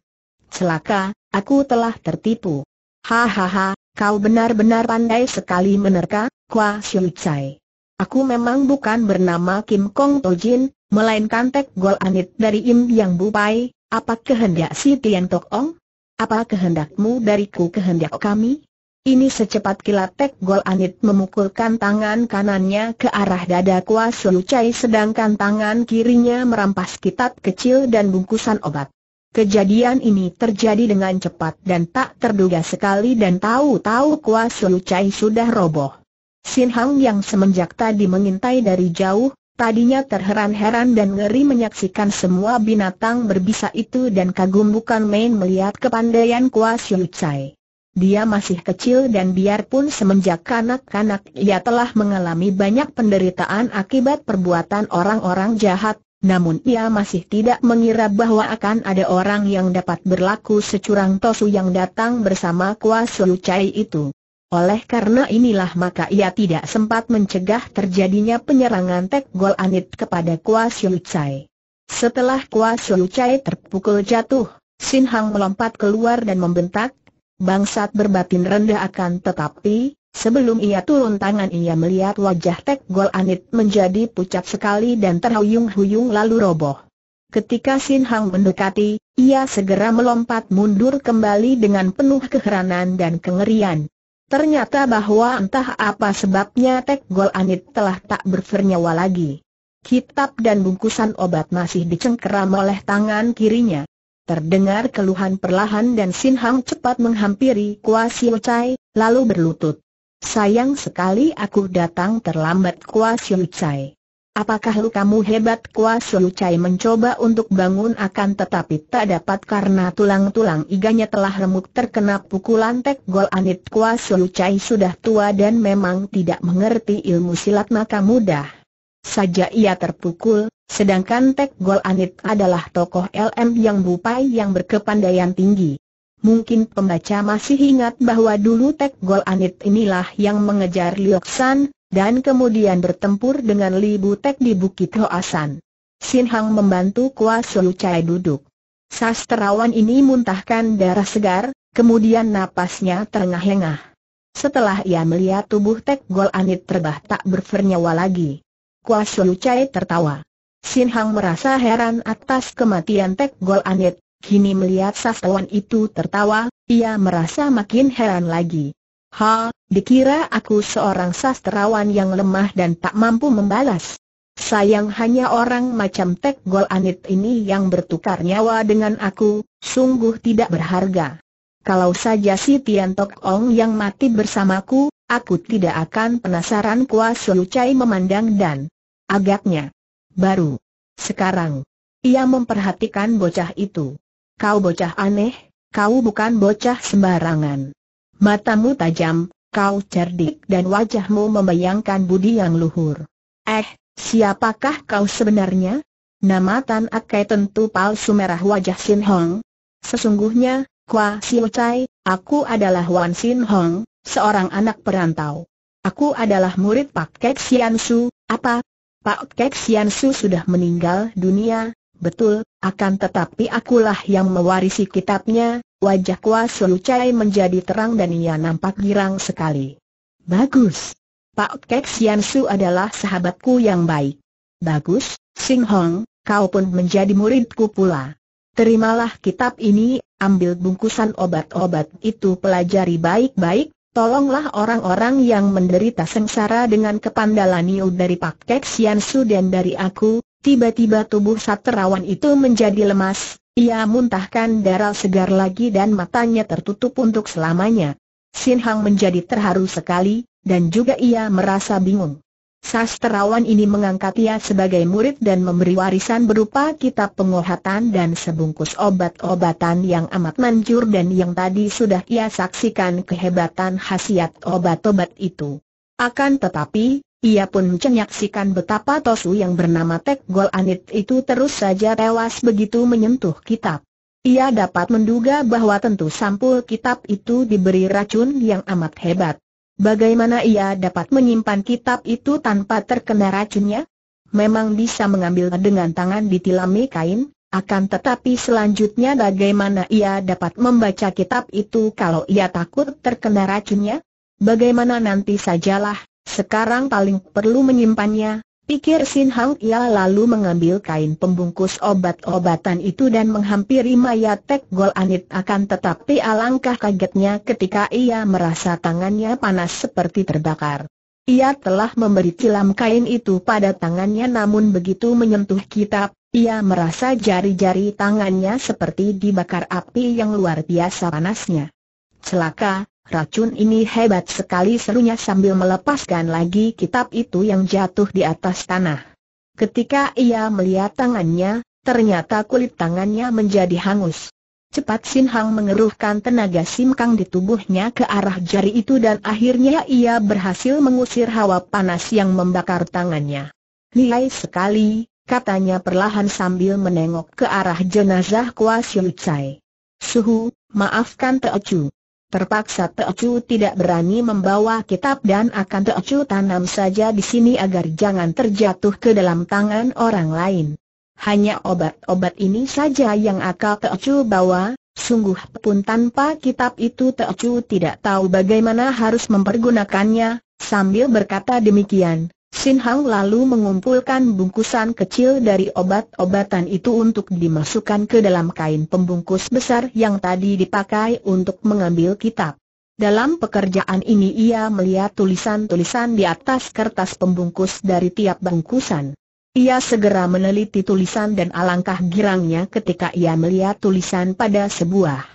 Celaka, aku telah tertipu." "Hahaha, kau benar-benar pandai sekali menerka, Kwa Siu Chai. Aku memang bukan bernama Kim Kong Tojin, melainkan Tek Gol Anit dari Im Yang Bupai. Apa kehendak si Tian Tok Ong? Apa kehendakmu dariku? Kehendak kami?" Ini secepat kilat Tek Gol Anit memukulkan tangan kanannya ke arah dada Kwa Siu Chai sedangkan tangan kirinya merampas kitab kecil dan bungkusan obat. Kejadian ini terjadi dengan cepat dan tak terduga sekali dan tahu-tahu Kwa Siu Chai sudah roboh. Sin Hang yang semenjak tadi mengintai dari jauh, tadinya terheran-heran dan ngeri menyaksikan semua binatang berbisa itu dan kagum bukan main melihat kepandaian Kwa Siu Chai. Dia masih kecil dan biarpun semenjak kanak-kanak ia telah mengalami banyak penderitaan akibat perbuatan orang-orang jahat, namun ia masih tidak mengira bahwa akan ada orang yang dapat berlaku securang Tosu yang datang bersama Kwa Siu Chai itu. Oleh karena inilah maka ia tidak sempat mencegah terjadinya penyerangan Tek Gol Anit kepada Kwa Siu Chai. Setelah Kwa Siu Chai terpukul jatuh, Sin Hang melompat keluar dan membentak, "Bangsat berbatin rendah!" Akan tetapi, Sebelum ia turun tangan, ia melihat wajah Tek Gol Anit menjadi pucat sekali dan terhuyung-huyung lalu roboh. Ketika Sin Hang mendekati, ia segera melompat mundur kembali dengan penuh keheranan dan kengerian. Ternyata bahwa entah apa sebabnya Tek Gol Anit telah tak bernyawa lagi. Kitab dan bungkusan obat masih dicengkeram oleh tangan kirinya. Terdengar keluhan perlahan dan Sin Hang cepat menghampiri Kwa Xiu Cai, lalu berlutut. "Sayang sekali aku datang terlambat, Kwa Xiu Cai. Apakah lukamu hebat?" Kwa Xiu Cai mencoba untuk bangun akan tetapi tak dapat karena tulang-tulang iganya telah remuk terkena pukulan Tek Gol Anit. Kwa Xiu Cai sudah tua dan memang tidak mengerti ilmu silat maka mudah saja ia terpukul, sedangkan Tek Gol Anit adalah tokoh LM yang bupai yang berkepandaian tinggi. Mungkin pembaca masih ingat bahwa dulu Tek Gol Anit inilah yang mengejar Liok San, dan kemudian bertempur dengan Li Butek di Bukit Hoasan. Sin Hang membantu Kwa Xiu Cai duduk. Sastrawan ini muntahkan darah segar, kemudian napasnya terengah-engah. Setelah ia melihat tubuh Tek Gol Anit terbah tak bernyawa lagi, Kwa Xiu Cai tertawa. Sin Hang merasa heran atas kematian Tek Gol Anit. Kini melihat sastrawan itu tertawa, ia merasa makin heran lagi. "Ha, dikira aku seorang sastrawan yang lemah dan tak mampu membalas. Sayang hanya orang macam Tek Gol Anit ini yang bertukar nyawa dengan aku, sungguh tidak berharga. Kalau saja si Tian Tok Ong yang mati bersamaku, aku tidak akan penasaran." Kwa Xiu Cai memandang dan agaknya baru sekarang ia memperhatikan bocah itu. "Kau bocah aneh, kau bukan bocah sembarangan. Matamu tajam, kau cerdik dan wajahmu membayangkan budi yang luhur. Siapakah kau sebenarnya?" "Nama Tan Akai tentu palsu," merah wajah Sin Hang. "Sesungguhnya, Kwa Xiu Cai, aku adalah Wan Sin Hang, seorang anak perantau. Aku adalah murid Pak Kek Sian Su." "Apa? Pak Kek Sian Su sudah meninggal dunia?" "Betul, akan tetapi akulah yang mewarisi kitabnya." Wajah Kwa Xiu Cai menjadi terang dan ia nampak girang sekali. "Bagus. Pak Kek Sian Su adalah sahabatku yang baik." "Bagus, Sin Hang, kau pun menjadi muridku pula. Terimalah kitab ini, ambil bungkusan obat-obat itu, pelajari baik-baik. Tolonglah orang-orang yang menderita sengsara dengan kepandalan niu dari Pak Kek Sian Su dan dari aku." Tiba-tiba tubuh sastrawan itu menjadi lemas, ia muntahkan darah segar lagi dan matanya tertutup untuk selamanya. Sin Hang menjadi terharu sekali, dan juga ia merasa bingung. Sastrawan ini mengangkat ia sebagai murid dan memberi warisan berupa kitab pengohatan dan sebungkus obat-obatan yang amat manjur dan yang tadi sudah ia saksikan kehebatan khasiat obat-obat itu. Akan tetapi, ia pun menyaksikan betapa Tosu yang bernama Tek Gol Anit itu terus saja tewas begitu menyentuh kitab. Ia dapat menduga bahwa tentu sampul kitab itu diberi racun yang amat hebat. Bagaimana ia dapat menyimpan kitab itu tanpa terkena racunnya? Memang bisa mengambil dengan tangan ditilami kain, akan tetapi selanjutnya bagaimana ia dapat membaca kitab itu kalau ia takut terkena racunnya? Bagaimana nanti sajalah, sekarang paling perlu menyimpannya, pikir Sin Hang. Ia lalu mengambil kain pembungkus obat-obatan itu dan menghampiri mayat Tek Gol Anit, akan tetapi alangkah kagetnya ketika ia merasa tangannya panas seperti terbakar. Ia telah memberi tilam kain itu pada tangannya, namun begitu menyentuh kitab, ia merasa jari-jari tangannya seperti dibakar api yang luar biasa panasnya. "Celaka! Racun ini hebat sekali!" serunya sambil melepaskan lagi kitab itu yang jatuh di atas tanah. Ketika ia melihat tangannya, ternyata kulit tangannya menjadi hangus. Cepat Sin Hang mengeruhkan tenaga simkang di tubuhnya ke arah jari itu dan akhirnya ia berhasil mengusir hawa panas yang membakar tangannya. "Lihai sekali," katanya perlahan sambil menengok ke arah jenazah Kwa Xiu Cai. "Suhu, maafkan Teocu." Terpaksa Teocu tidak berani membawa kitab dan akan Teocu tanam saja di sini agar jangan terjatuh ke dalam tangan orang lain. Hanya obat-obat ini saja yang akan Teocu bawa, Sungguh pun tanpa kitab itu Teocu tidak tahu bagaimana harus mempergunakannya. Sambil berkata demikian, Sin Hang lalu mengumpulkan bungkusan kecil dari obat-obatan itu untuk dimasukkan ke dalam kain pembungkus besar yang tadi dipakai untuk mengambil kitab. Dalam pekerjaan ini ia melihat tulisan-tulisan di atas kertas pembungkus dari tiap bungkusan. Ia segera meneliti tulisan dan alangkah girangnya ketika ia melihat tulisan pada sebuah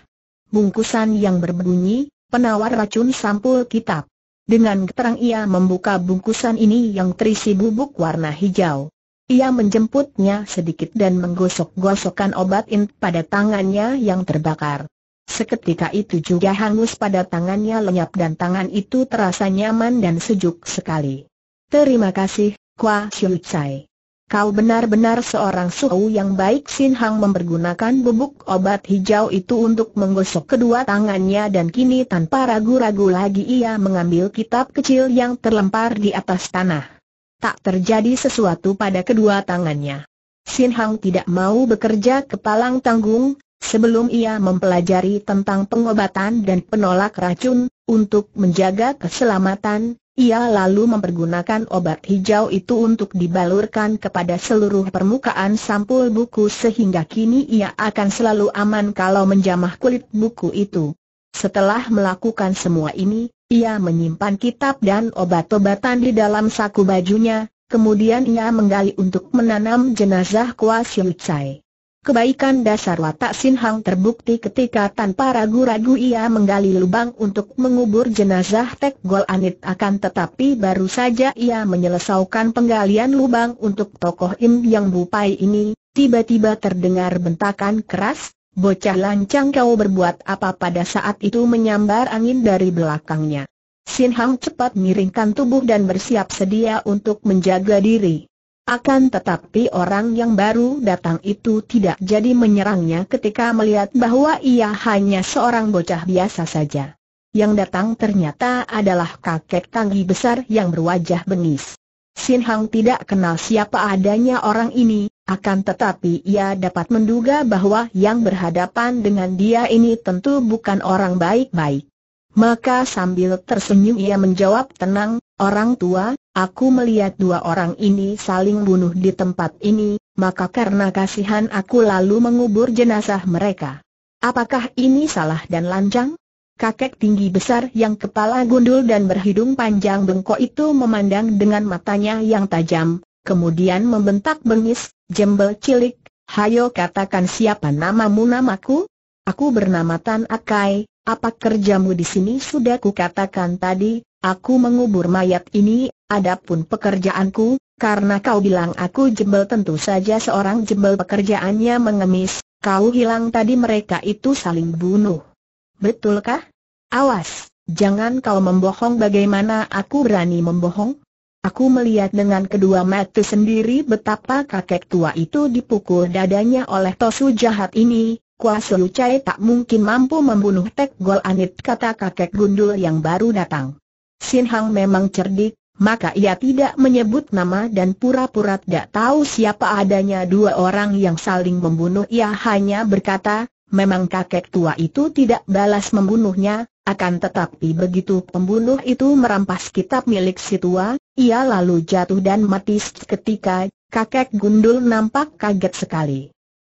bungkusan yang berbunyi, penawar racun sampul kitab. Dengan keterang ia membuka bungkusan ini yang terisi bubuk warna hijau. Ia menjemputnya sedikit dan menggosok-gosokkan obat ini pada tangannya yang terbakar. Seketika itu juga hangus pada tangannya lenyap dan tangan itu terasa nyaman dan sejuk sekali. Terima kasih, Kwa Siu Tsai. Kau benar-benar seorang suhu yang baik. Sin Hang mempergunakan bubuk obat hijau itu untuk menggosok kedua tangannya dan kini tanpa ragu-ragu lagi ia mengambil kitab kecil yang terlempar di atas tanah. Tak terjadi sesuatu pada kedua tangannya. Sin Hang tidak mau bekerja kepalang tanggung. Sebelum ia mempelajari tentang pengobatan dan penolak racun, untuk menjaga keselamatan, ia lalu mempergunakan obat hijau itu untuk dibalurkan kepada seluruh permukaan sampul buku sehingga kini ia akan selalu aman kalau menjamah kulit buku itu. Setelah melakukan semua ini, ia menyimpan kitab dan obat-obatan di dalam saku bajunya, kemudian ia menggali untuk menanam jenazah Kwa Siu Tsai. Kebaikan dasar watak Sin Hang terbukti ketika tanpa ragu-ragu ia menggali lubang untuk mengubur jenazah Tek Gol Anit, akan tetapi baru saja ia menyelesaikan penggalian lubang untuk tokoh Im yang bupai ini, tiba-tiba terdengar bentakan keras, "Bocah lancang, kau berbuat apa?" Pada saat itu menyambar angin dari belakangnya. Sin Hang cepat miringkan tubuh dan bersiap sedia untuk menjaga diri. Akan tetapi orang yang baru datang itu tidak jadi menyerangnya ketika melihat bahwa ia hanya seorang bocah biasa saja. Yang datang ternyata adalah kakek tanggi besar yang berwajah bengis. Sin Hang tidak kenal siapa adanya orang ini, akan tetapi ia dapat menduga bahwa yang berhadapan dengan dia ini tentu bukan orang baik-baik. Maka sambil tersenyum ia menjawab tenang, "Orang tua, aku melihat dua orang ini saling bunuh di tempat ini, maka karena kasihan aku lalu mengubur jenazah mereka. Apakah ini salah dan lancang?" Kakek tinggi besar yang kepala gundul dan berhidung panjang bengkok itu memandang dengan matanya yang tajam, kemudian membentak bengis, "Jembel cilik, hayo katakan siapa namamu." "Namaku? Aku bernama Tan Akai. Apa kerjamu di sini?" "Sudah kukatakan tadi, aku mengubur mayat ini. Adapun pekerjaanku, karena kau bilang aku jebel, tentu saja seorang jebel pekerjaannya mengemis. Kau hilang tadi mereka itu saling bunuh. Betulkah?" "Awas, jangan kau membohong." "Bagaimana aku berani membohong? Aku melihat dengan kedua mata sendiri betapa kakek tua itu dipukul dadanya oleh tosu jahat ini. Kwa Siu Tsai tak mungkin mampu membunuh Tek Gol Anit," kata kakek gundul yang baru datang. Sin Hang memang cerdik, maka ia tidak menyebut nama dan pura-pura tidak tahu siapa adanya dua orang yang saling membunuh. Ia hanya berkata, "Memang kakek tua itu tidak balas membunuhnya, akan tetapi begitu pembunuh itu merampas kitab milik si tua, ia lalu jatuh dan mati." Ketika kakek gundul nampak kaget sekali.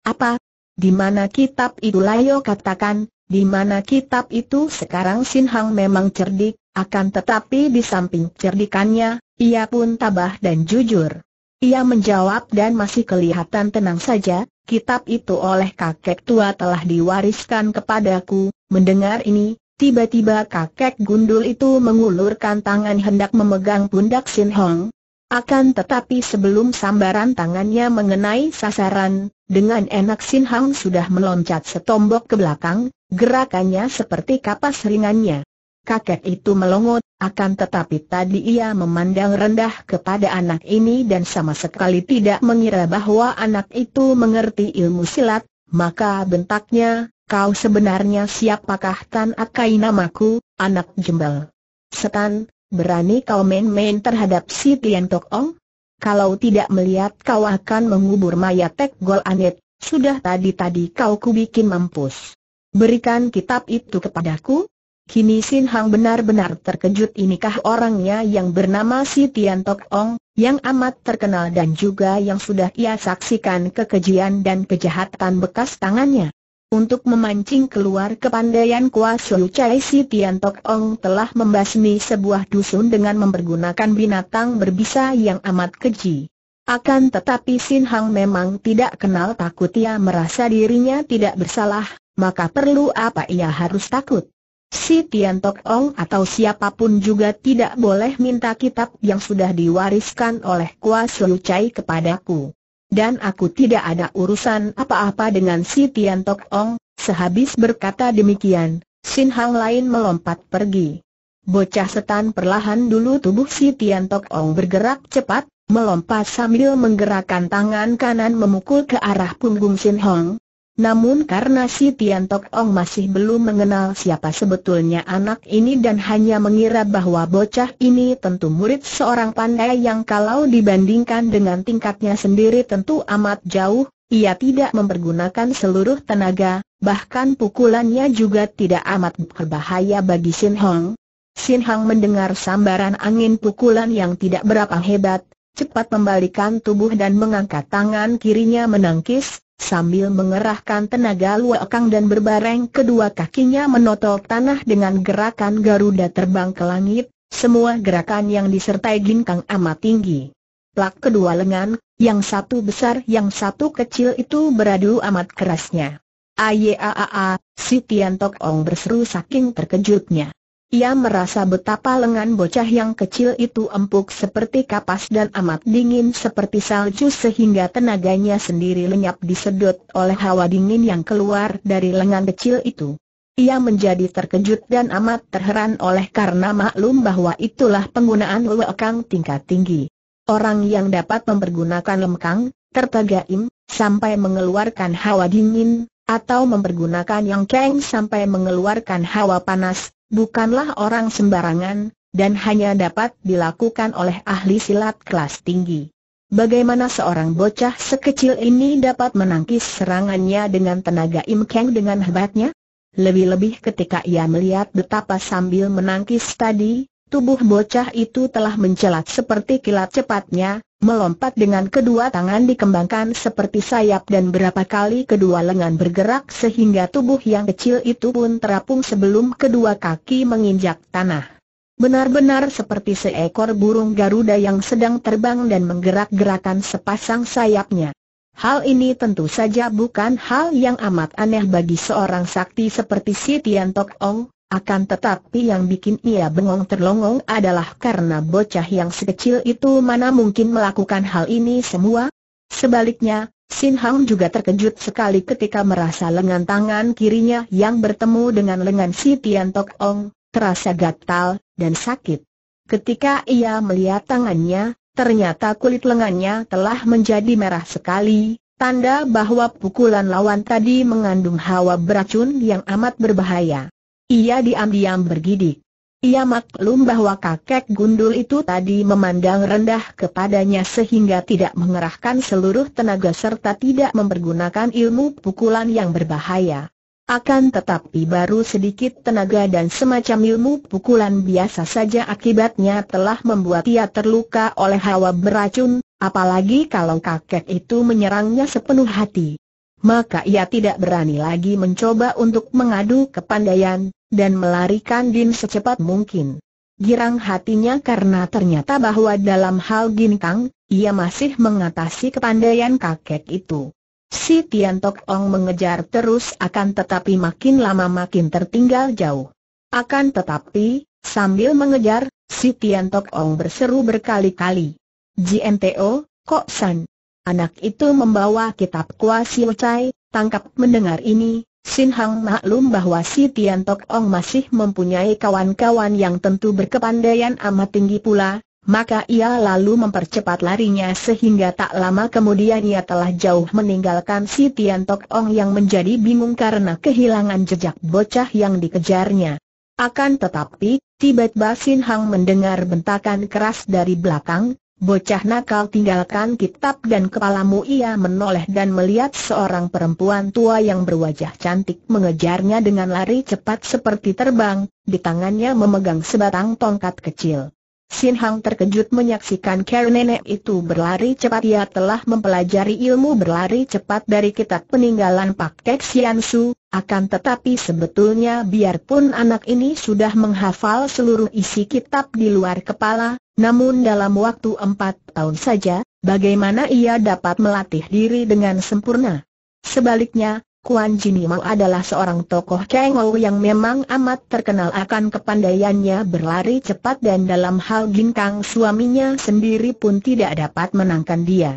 "Apa? Di mana kitab itu?" "Layo katakan, di mana kitab itu sekarang?" Sin Hang memang cerdik, akan tetapi di samping cerdikannya, ia pun tabah dan jujur. Ia menjawab dan masih kelihatan tenang saja, "Kitab itu oleh kakek tua telah diwariskan kepadaku." Mendengar ini, tiba-tiba kakek gundul itu mengulurkan tangan hendak memegang pundak Sin Hang. Akan tetapi sebelum sambaran tangannya mengenai sasaran, dengan enak Sin Hang sudah meloncat setombok ke belakang, gerakannya seperti kapas ringannya. Kakek itu melongot, akan tetapi tadi ia memandang rendah kepada anak ini dan sama sekali tidak mengira bahwa anak itu mengerti ilmu silat, maka bentaknya, "Kau sebenarnya siapakah?" "Tan Akai namaku, anak jembel." "Setan, berani kau main-main terhadap si Tian Tok Ong? Kalau tidak melihat kau akan mengubur mayat Tek Gol Anit. Sudah tadi kau kubikin mampus." Berikan kitab itu kepadaku." Kini Sin Hang benar-benar terkejut, inikah orangnya yang bernama Si Tian Tok Ong, yang amat terkenal dan juga yang sudah ia saksikan kekejian dan kejahatan bekas tangannya. Untuk memancing keluar kepandaian Kwa Siu Chai, Si Tian Tok Ong telah membasmi sebuah dusun dengan mempergunakan binatang berbisa yang amat keji. Akan tetapi Sin Hang memang tidak kenal takut, ia merasa dirinya tidak bersalah, maka perlu apa ia harus takut? Si Tian Tok Ong atau siapapun juga tidak boleh minta kitab yang sudah diwariskan oleh Kwa Siu Chai kepadaku. Dan aku tidak ada urusan apa-apa dengan Si Tian Tok Ong. Sehabis berkata demikian, Sin Hang lain melompat pergi. Bocah setan perlahan dulu tubuh Si Tian Tok Ong bergerak cepat, melompat sambil menggerakkan tangan kanan memukul ke arah punggung Sin Hang. Namun karena Si Tian Tok Ong masih belum mengenal siapa sebetulnya anak ini dan hanya mengira bahwa bocah ini tentu murid seorang pandai yang kalau dibandingkan dengan tingkatnya sendiri tentu amat jauh, ia tidak mempergunakan seluruh tenaga, bahkan pukulannya juga tidak amat berbahaya bagi Sin Hang. Sin Hang mendengar sambaran angin pukulan yang tidak berapa hebat, cepat membalikan tubuh dan mengangkat tangan kirinya menangkis, sambil mengerahkan tenaga luakang dan berbareng kedua kakinya menotok tanah dengan gerakan Garuda terbang ke langit, semua gerakan yang disertai ginkang amat tinggi. Plak kedua lengan, yang satu besar yang satu kecil itu beradu amat kerasnya. "Ayaaaa!" Si Tian Tok Ong berseru saking terkejutnya. Ia merasa betapa lengan bocah yang kecil itu empuk seperti kapas dan amat dingin seperti salju sehingga tenaganya sendiri lenyap disedot oleh hawa dingin yang keluar dari lengan kecil itu. Ia menjadi terkejut dan amat terheran oleh karena maklum bahwa itulah penggunaan lekang tingkat tinggi. Orang yang dapat mempergunakan lekang, tertegaim, sampai mengeluarkan hawa dingin, atau mempergunakan yang keng sampai mengeluarkan hawa panas, bukanlah orang sembarangan, dan hanya dapat dilakukan oleh ahli silat kelas tinggi. Bagaimana seorang bocah sekecil ini dapat menangkis serangannya dengan tenaga imkeng dengan hebatnya? Lebih-lebih ketika ia melihat betapa sambil menangkis tadi, tubuh bocah itu telah mencelat seperti kilat cepatnya, melompat dengan kedua tangan dikembangkan seperti sayap dan berapa kali kedua lengan bergerak sehingga tubuh yang kecil itu pun terapung sebelum kedua kaki menginjak tanah. Benar-benar seperti seekor burung Garuda yang sedang terbang dan menggerak-gerakan sepasang sayapnya. Hal ini tentu saja bukan hal yang amat aneh bagi seorang sakti seperti Si Tian Tok Ong. Akan tetapi yang bikin ia bengong terlongong adalah karena bocah yang sekecil itu mana mungkin melakukan hal ini semua. Sebaliknya, Sin Hang juga terkejut sekali ketika merasa lengan tangan kirinya yang bertemu dengan lengan Si Tian Tok Ong terasa gatal dan sakit. Ketika ia melihat tangannya, ternyata kulit lengannya telah menjadi merah sekali, tanda bahwa pukulan lawan tadi mengandung hawa beracun yang amat berbahaya. Ia diam-diam bergidik. Ia maklum bahwa kakek gundul itu tadi memandang rendah kepadanya sehingga tidak mengerahkan seluruh tenaga serta tidak mempergunakan ilmu pukulan yang berbahaya. Akan tetapi baru sedikit tenaga dan semacam ilmu pukulan biasa saja akibatnya telah membuat ia terluka oleh hawa beracun, apalagi kalau kakek itu menyerangnya sepenuh hati. Maka ia tidak berani lagi mencoba untuk mengadu kepandaian dan melarikan Din secepat mungkin. Girang hatinya karena ternyata bahwa dalam hal ginkang, ia masih mengatasi kepandaian kakek itu. Si Tian Tok Ong mengejar terus akan tetapi makin lama makin tertinggal jauh. Akan tetapi, sambil mengejar, Si Tian Tok Ong berseru berkali-kali, "Jnto, Kok San, anak itu membawa kitab Kwa Siu Chai, tangkap!" Mendengar ini, Sin Hang maklum bahwa Si Tian Tok Ong masih mempunyai kawan-kawan yang tentu berkepandaian amat tinggi pula, maka ia lalu mempercepat larinya sehingga tak lama kemudian ia telah jauh meninggalkan Si Tian Tok Ong yang menjadi bingung karena kehilangan jejak bocah yang dikejarnya. Akan tetapi, tiba-tiba Sin Hang mendengar bentakan keras dari belakang, Bocah nakal, tinggalkan kitab dan kepalamu. Ia menoleh dan melihat seorang perempuan tua yang berwajah cantik mengejarnya dengan lari cepat seperti terbang, di tangannya memegang sebatang tongkat kecil. Sin Hang terkejut menyaksikan cara nenek itu berlari cepat. Ia telah mempelajari ilmu berlari cepat dari kitab peninggalan Pak Kek Sian Su, akan tetapi sebetulnya biarpun anak ini sudah menghafal seluruh isi kitab di luar kepala, namun dalam waktu 4 tahun saja, bagaimana ia dapat melatih diri dengan sempurna? Sebaliknya, Kuan Jinimau adalah seorang tokoh Kengou yang memang amat terkenal akan kepandaiannya berlari cepat, dan dalam hal ginkang suaminya sendiri pun tidak dapat menangkan dia.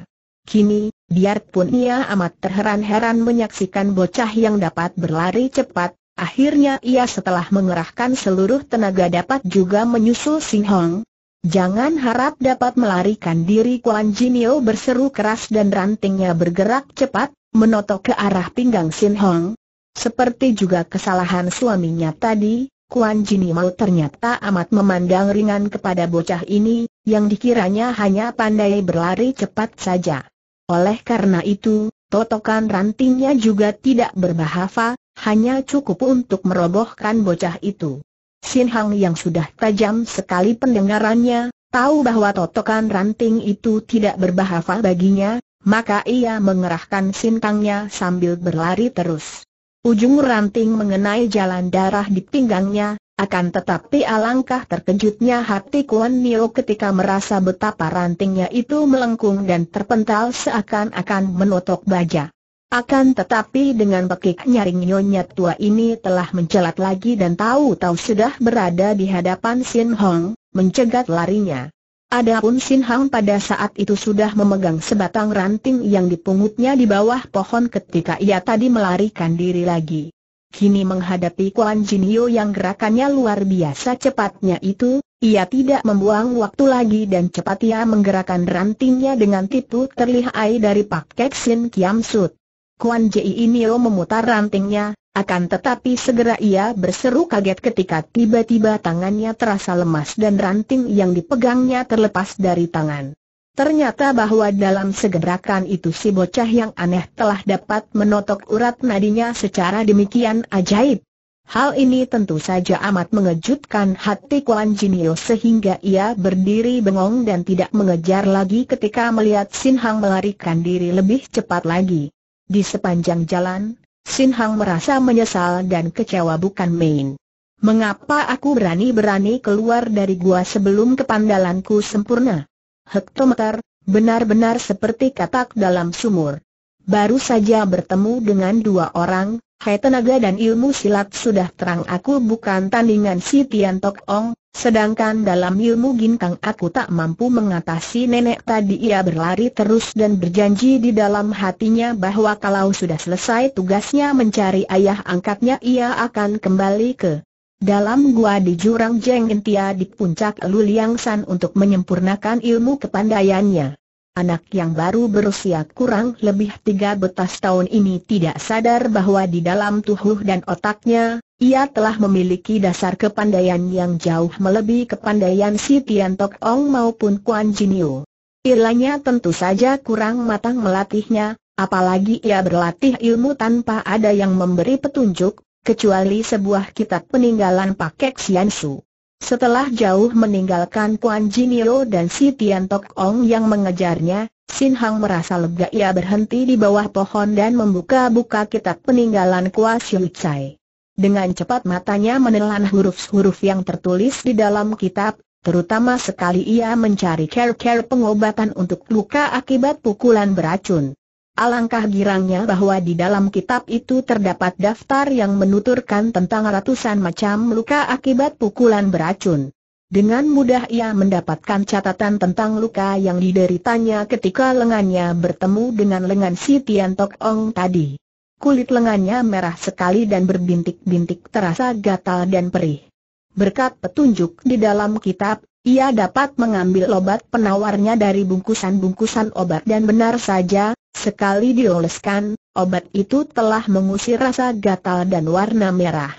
Kini, biarpun ia amat terheran-heran menyaksikan bocah yang dapat berlari cepat, akhirnya ia setelah mengerahkan seluruh tenaga dapat juga menyusul Sin Hang. Jangan harap dapat melarikan diri, Kuan Jinio berseru keras dan rantingnya bergerak cepat, menotok ke arah pinggang Sin Hang. Seperti juga kesalahan suaminya tadi, Kuan Jinio ternyata amat memandang ringan kepada bocah ini, yang dikiranya hanya pandai berlari cepat saja. Oleh karena itu, totokan rantingnya juga tidak berbahaya, hanya cukup untuk merobohkan bocah itu. Sin Hang yang sudah tajam sekali pendengarannya, tahu bahwa totokan ranting itu tidak berbahaya baginya, maka ia mengerahkan sinkangnya sambil berlari terus. Ujung ranting mengenai jalan darah di pinggangnya, akan tetapi alangkah terkejutnya hati Kuan Nio ketika merasa betapa rantingnya itu melengkung dan terpental seakan-akan menotok baja. Akan tetapi dengan pekik nyaring nyonya tua ini telah mencelat lagi dan tahu-tahu sudah berada di hadapan Sin Hang, mencegat larinya. Adapun Sin Hang pada saat itu sudah memegang sebatang ranting yang dipungutnya di bawah pohon ketika ia tadi melarikan diri lagi. Kini menghadapi Kuan Jinio yang gerakannya luar biasa cepatnya itu, ia tidak membuang waktu lagi dan cepat ia menggerakkan rantingnya dengan tipu terlihai dari Pak Kek Sin Kiam Sut. Kuan Jinio memutar rantingnya, akan tetapi segera ia berseru kaget ketika tiba-tiba tangannya terasa lemas dan ranting yang dipegangnya terlepas dari tangan. Ternyata bahwa dalam segerakan itu si bocah yang aneh telah dapat menotok urat nadinya secara demikian ajaib. Hal ini tentu saja amat mengejutkan hati Kuan Jinio sehingga ia berdiri bengong dan tidak mengejar lagi ketika melihat Sin Hang melarikan diri lebih cepat lagi. Di sepanjang jalan, Sin Hang merasa menyesal dan kecewa bukan main. Mengapa aku berani-berani keluar dari gua sebelum kepandalanku sempurna? Hektometer, benar-benar seperti katak dalam sumur. Baru saja bertemu dengan 2 orang, hai tenaga dan ilmu silat sudah terang aku bukan tandingan si Tian Tok Ong, sedangkan dalam ilmu ginkang aku tak mampu mengatasi nenek tadi. Ia berlari terus dan berjanji di dalam hatinya bahwa kalau sudah selesai tugasnya mencari ayah angkatnya, ia akan kembali ke dalam gua di jurang Jeng Intia di puncak Luliang San untuk menyempurnakan ilmu kepandaiannya. Anak yang baru berusia kurang lebih 13 tahun ini tidak sadar bahwa di dalam tubuh dan otaknya, ia telah memiliki dasar kepandaian yang jauh melebihi kepandaian si Tian Tok Ong maupun Kuan Jinio. Irlanya tentu saja kurang matang melatihnya, apalagi ia berlatih ilmu tanpa ada yang memberi petunjuk, kecuali sebuah kitab peninggalan Pak Kek Sian Su. Setelah jauh meninggalkan Kuan Jinio dan si Tian Tok Ong yang mengejarnya, Sin Hang merasa lega. Ia berhenti di bawah pohon dan membuka-buka kitab peninggalan Kwa Siu Cai. Dengan cepat matanya menelan huruf-huruf yang tertulis di dalam kitab, terutama sekali ia mencari care-care pengobatan untuk luka akibat pukulan beracun. Alangkah girangnya bahwa di dalam kitab itu terdapat daftar yang menuturkan tentang ratusan macam luka akibat pukulan beracun. Dengan mudah ia mendapatkan catatan tentang luka yang dideritanya ketika lengannya bertemu dengan lengan si Tian Tok Ong tadi. Kulit lengannya merah sekali dan berbintik-bintik terasa gatal dan perih. Berkat petunjuk di dalam kitab, ia dapat mengambil obat penawarnya dari bungkusan-bungkusan obat dan benar saja, sekali dioleskan, obat itu telah mengusir rasa gatal dan warna merah.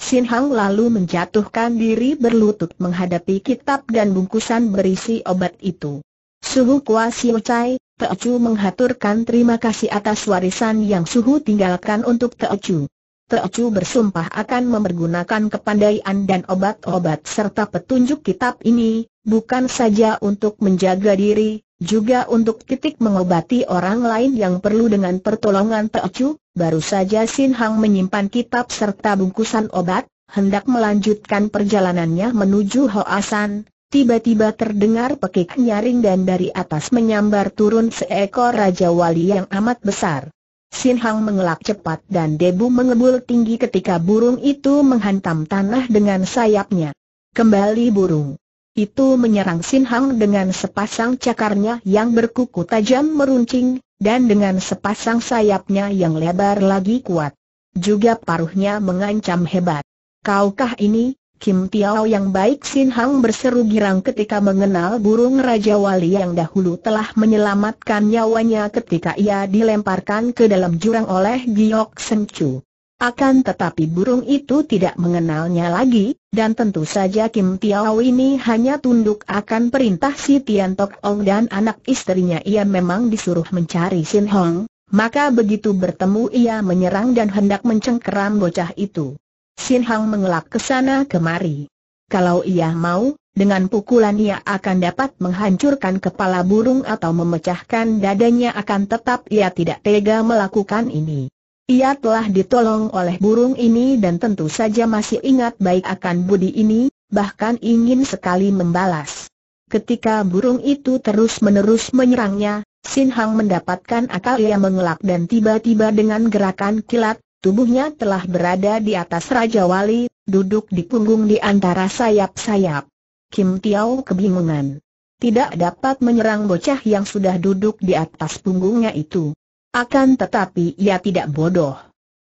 Sin Hang lalu menjatuhkan diri berlutut menghadapi kitab dan bungkusan berisi obat itu. Suhu Kwa Siu Chai, Teocu menghaturkan terima kasih atas warisan yang Suhu tinggalkan untuk Teocu. Teocu bersumpah akan mempergunakan kepandaian dan obat-obat serta petunjuk kitab ini, bukan saja untuk menjaga diri, juga untuk mengobati orang lain yang perlu dengan pertolongan Teocu. Baru saja Sin Hang menyimpan kitab serta bungkusan obat, hendak melanjutkan perjalanannya menuju Hoa San, tiba-tiba terdengar pekik nyaring dan dari atas menyambar turun seekor raja wali yang amat besar. Sin Hang mengelak cepat dan debu mengebul tinggi ketika burung itu menghantam tanah dengan sayapnya. Kembali burung itu menyerang Sin Hang dengan sepasang cakarnya yang berkuku tajam meruncing, dan dengan sepasang sayapnya yang lebar lagi kuat. Juga paruhnya mengancam hebat. "Kaukah ini, Kim Tiao yang baik?" Sin Hang berseru girang ketika mengenal burung raja wali yang dahulu telah menyelamatkan nyawanya ketika ia dilemparkan ke dalam jurang oleh Giok Sen Chu. Akan tetapi burung itu tidak mengenalnya lagi, dan tentu saja Kim Tiao ini hanya tunduk akan perintah si Tian Tok Ong dan anak istrinya. Ia memang disuruh mencari Sin Hang, maka begitu bertemu ia menyerang dan hendak mencengkeram bocah itu. Sin Hang mengelak ke sana kemari. Kalau ia mau, dengan pukulan ia akan dapat menghancurkan kepala burung atau memecahkan dadanya, akan tetap ia tidak tega melakukan ini. Ia telah ditolong oleh burung ini dan tentu saja masih ingat baik akan budi ini, bahkan ingin sekali membalas. Ketika burung itu terus-menerus menyerangnya, Sin Hang mendapatkan akal. Ia mengelak dan tiba-tiba dengan gerakan kilat, tubuhnya telah berada di atas raja wali, duduk di punggung di antara sayap-sayap. Kim Tiao kebingungan. Tidak dapat menyerang bocah yang sudah duduk di atas punggungnya itu. Akan tetapi ia tidak bodoh.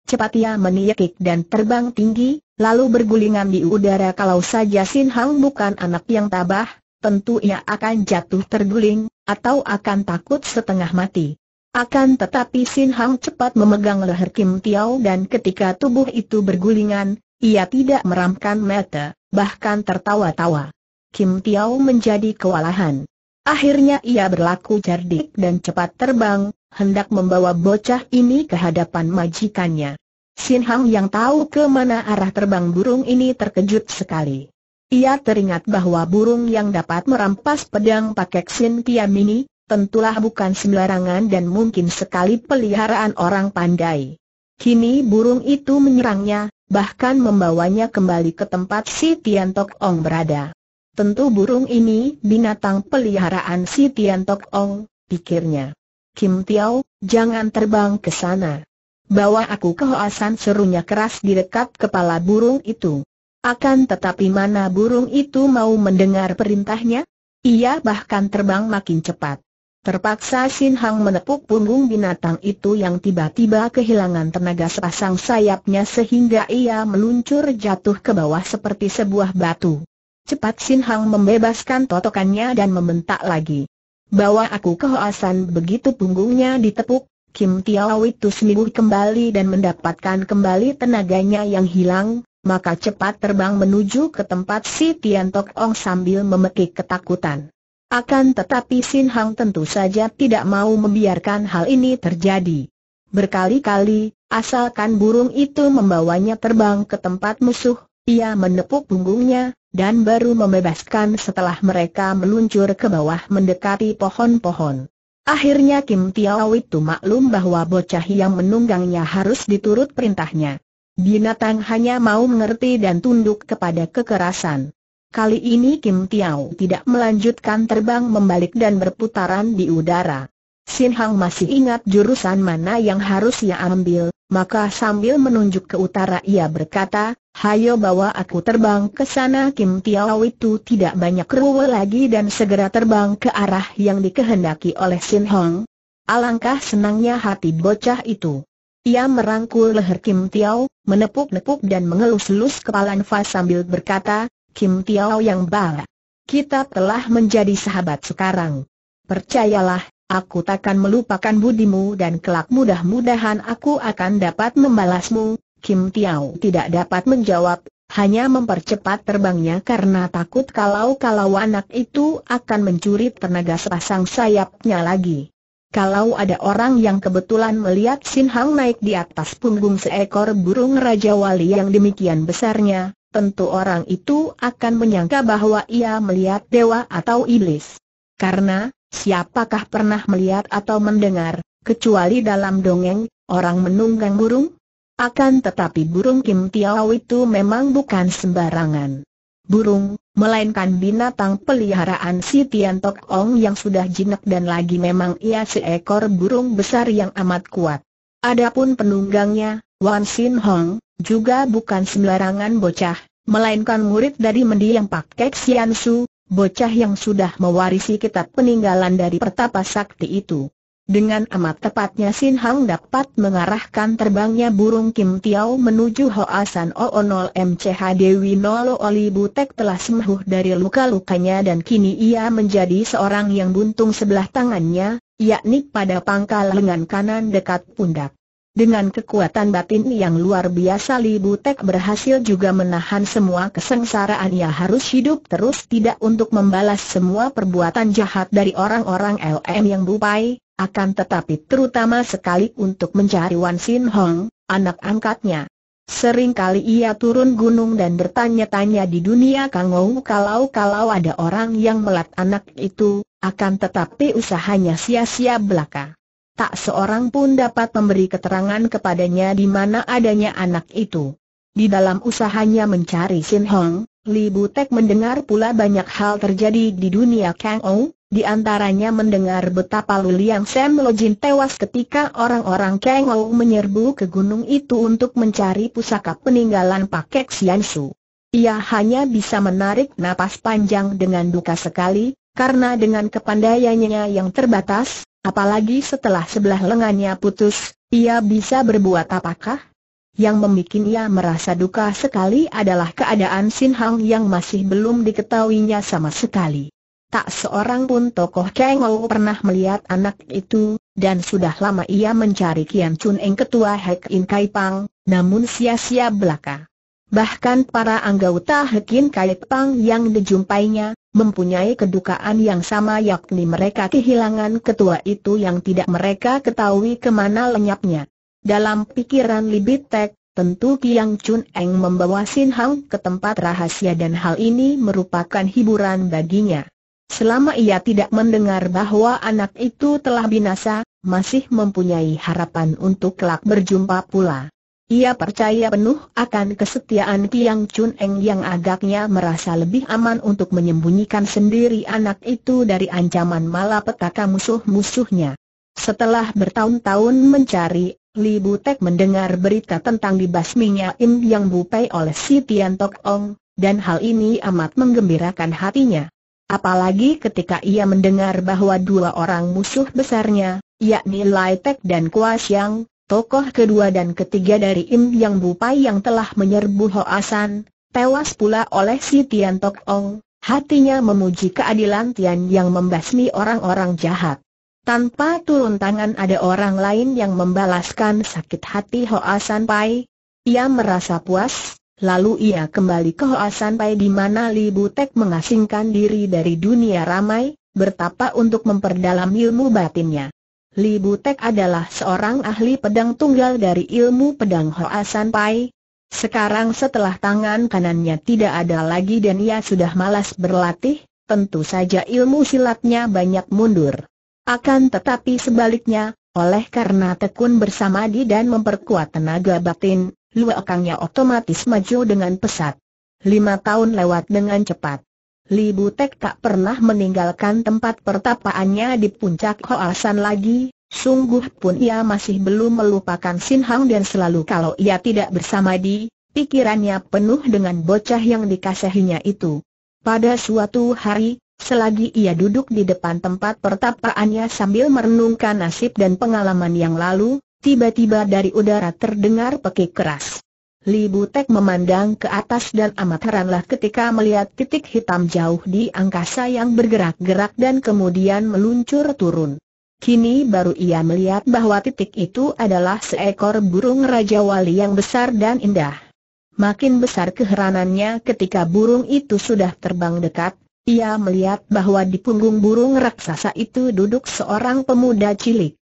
Cepat ia meniekik dan terbang tinggi, lalu bergulingan di udara. Kalau saja Sin Hang bukan anak yang tabah, tentu ia akan jatuh terguling, atau akan takut setengah mati. Akan tetapi Sin Hang cepat memegang leher Kim Tiao dan ketika tubuh itu bergulingan, ia tidak meramkan mata, bahkan tertawa-tawa. Kim Tiao menjadi kewalahan. Akhirnya ia berlaku cerdik dan cepat terbang, hendak membawa bocah ini ke hadapan majikannya. Sin Hang yang tahu ke mana arah terbang burung ini terkejut sekali. Ia teringat bahwa burung yang dapat merampas pedang pakai Sin Tiam ini, tentulah bukan sembarangan dan mungkin sekali peliharaan orang pandai. Kini burung itu menyerangnya, bahkan membawanya kembali ke tempat si Tian Tok Ong berada. Tentu burung ini binatang peliharaan si Tian Tok Ong, pikirnya. "Kim Tiao, jangan terbang ke sana. Bawa aku ke Hoa San," serunya keras di dekat kepala burung itu. Akan tetapi mana burung itu mau mendengar perintahnya? Ia bahkan terbang makin cepat. Terpaksa Sin Hang menepuk punggung binatang itu yang tiba-tiba kehilangan tenaga sepasang sayapnya sehingga ia meluncur jatuh ke bawah seperti sebuah batu. Cepat Sin Hang membebaskan totokannya dan membentak lagi. "Bawa aku ke Hoa San." Begitu punggungnya ditepuk, Kim Tiao itu sembuh kembali dan mendapatkan kembali tenaganya yang hilang, maka cepat terbang menuju ke tempat si Tian Tok Ong sambil memekik ketakutan. Akan tetapi Sin Hang tentu saja tidak mau membiarkan hal ini terjadi. Berkali-kali, asalkan burung itu membawanya terbang ke tempat musuh, ia menepuk punggungnya dan baru membebaskan setelah mereka meluncur ke bawah mendekati pohon-pohon. Akhirnya Kim Tiao itu maklum bahwa bocah yang menunggangnya harus diturut perintahnya. Binatang hanya mau mengerti dan tunduk kepada kekerasan. Kali ini Kim Tiao tidak melanjutkan terbang membalik dan berputaran di udara. Sin Hang masih ingat jurusan mana yang harus ia ambil, maka sambil menunjuk ke utara ia berkata, "Hayo bawa aku terbang ke sana." Kim Tiao itu tidak banyak ruwet lagi dan segera terbang ke arah yang dikehendaki oleh Sin Hang. Alangkah senangnya hati bocah itu. Ia merangkul leher Kim Tiao, menepuk-nepuk dan mengelus-elus kepala Nfas sambil berkata, "Kim Tiao yang baik, kita telah menjadi sahabat sekarang. Percayalah, aku takkan melupakan budimu dan kelak mudah-mudahan aku akan dapat membalasmu." Kim Tiao tidak dapat menjawab, hanya mempercepat terbangnya karena takut kalau anak itu akan mencuri tenaga sepasang sayapnya lagi. Kalau ada orang yang kebetulan melihat Sin Hang naik di atas punggung seekor burung Raja Wali yang demikian besarnya, tentu orang itu akan menyangka bahwa ia melihat dewa atau iblis. Karena, siapakah pernah melihat atau mendengar, kecuali dalam dongeng, orang menunggang burung? Akan tetapi burung Kim Tiau itu memang bukan sembarangan burung, melainkan binatang peliharaan si Tian Tok Ong yang sudah jinak, dan lagi memang ia seekor burung besar yang amat kuat. Adapun penunggangnya, Wan Sin Hong, juga bukan sembarangan bocah, melainkan murid dari mendiang Pak Kek Sian Su, bocah yang sudah mewarisi kitab peninggalan dari Pertapa Sakti itu. Dengan amat tepatnya Sin Hang dapat mengarahkan terbangnya burung Kim Tiau menuju Hoa San O0 MCH Dewi Nolo Oli Butek telah sembuh dari luka-lukanya, dan kini ia menjadi seorang yang buntung sebelah tangannya, yakni pada pangkal lengan kanan dekat pundak. Dengan kekuatan batin yang luar biasa, Li Butek berhasil juga menahan semua kesengsaraan. Ia harus hidup terus tidak untuk membalas semua perbuatan jahat dari orang-orang LM yang bupai. Akan tetapi terutama sekali untuk mencari Wan Sin Hong, anak angkatnya. Seringkali ia turun gunung dan bertanya-tanya di dunia Kangou kalau ada orang yang melat anak itu, akan tetapi usahanya sia-sia belaka. Tak seorang pun dapat memberi keterangan kepadanya di mana adanya anak itu. Di dalam usahanya mencari Sin Hong, Li Butek mendengar pula banyak hal terjadi di dunia Kangou. Di antaranya mendengar betapa Luliang Sam Lojin tewas ketika orang-orang Kangou menyerbu ke gunung itu untuk mencari pusaka peninggalan Pak Kek Sian Su. Ia hanya bisa menarik napas panjang dengan duka sekali, karena dengan kepandaiannya yang terbatas, apalagi setelah sebelah lengannya putus, ia bisa berbuat apakah? Yang membuat ia merasa duka sekali adalah keadaan Sin Hang yang masih belum diketahuinya sama sekali. Tak seorang pun tokoh Kangou pernah melihat anak itu, dan sudah lama ia mencari Kian Chun Eng ketua Hek In Kai Pang, namun sia-sia belaka. Bahkan para anggota Hek In Kai Pang yang dijumpainya, mempunyai kedukaan yang sama, yakni mereka kehilangan ketua itu yang tidak mereka ketahui kemana lenyapnya. Dalam pikiran Li Butek, tentu Kian Chun Eng membawa Sin Hang ke tempat rahasia, dan hal ini merupakan hiburan baginya. Selama ia tidak mendengar bahwa anak itu telah binasa, masih mempunyai harapan untuk kelak berjumpa pula. Ia percaya penuh akan kesetiaan Kian Chun Eng yang agaknya merasa lebih aman untuk menyembunyikan sendiri anak itu dari ancaman malapetaka musuh-musuhnya. Setelah bertahun-tahun mencari, Li Butek mendengar berita tentang dibasminya Im yang bupai oleh si Tian Tok Ong, dan hal ini amat menggembirakan hatinya. Apalagi ketika ia mendengar bahwa dua orang musuh besarnya, yakni Lai Tek dan Kua Xiang, tokoh kedua dan ketiga dari Im Yang Bupai yang telah menyerbu Hoa San, tewas pula oleh si Tian Tok Ong, hatinya memuji keadilan Tian yang membasmi orang-orang jahat. Tanpa turun tangan ada orang lain yang membalaskan sakit hati Hoa San Pai. Ia merasa puas. Lalu ia kembali ke Hoa San Pai di mana Li Butek mengasingkan diri dari dunia ramai, bertapa untuk memperdalam ilmu batinnya. Li Butek adalah seorang ahli pedang tunggal dari ilmu pedang Hoa San Pai. Sekarang setelah tangan kanannya tidak ada lagi dan ia sudah malas berlatih, tentu saja ilmu silatnya banyak mundur. Akan tetapi sebaliknya, oleh karena tekun bersamadi dan memperkuat tenaga batin, luakangnya otomatis maju dengan pesat. 5 tahun lewat dengan cepat. Li Butek tak pernah meninggalkan tempat pertapaannya di puncak Hoa San lagi. Sungguh pun ia masih belum melupakan Sin Hang, dan selalu kalau ia tidak bersamadi, pikirannya penuh dengan bocah yang dikasihinya itu. Pada suatu hari, selagi ia duduk di depan tempat pertapaannya sambil merenungkan nasib dan pengalaman yang lalu, tiba-tiba dari udara terdengar pekik keras. Li Butek memandang ke atas dan amat heranlah ketika melihat titik hitam jauh di angkasa yang bergerak-gerak dan kemudian meluncur turun. Kini baru ia melihat bahwa titik itu adalah seekor burung Raja Wali yang besar dan indah. Makin besar keheranannya ketika burung itu sudah terbang dekat. Ia melihat bahwa di punggung burung raksasa itu duduk seorang pemuda cilik.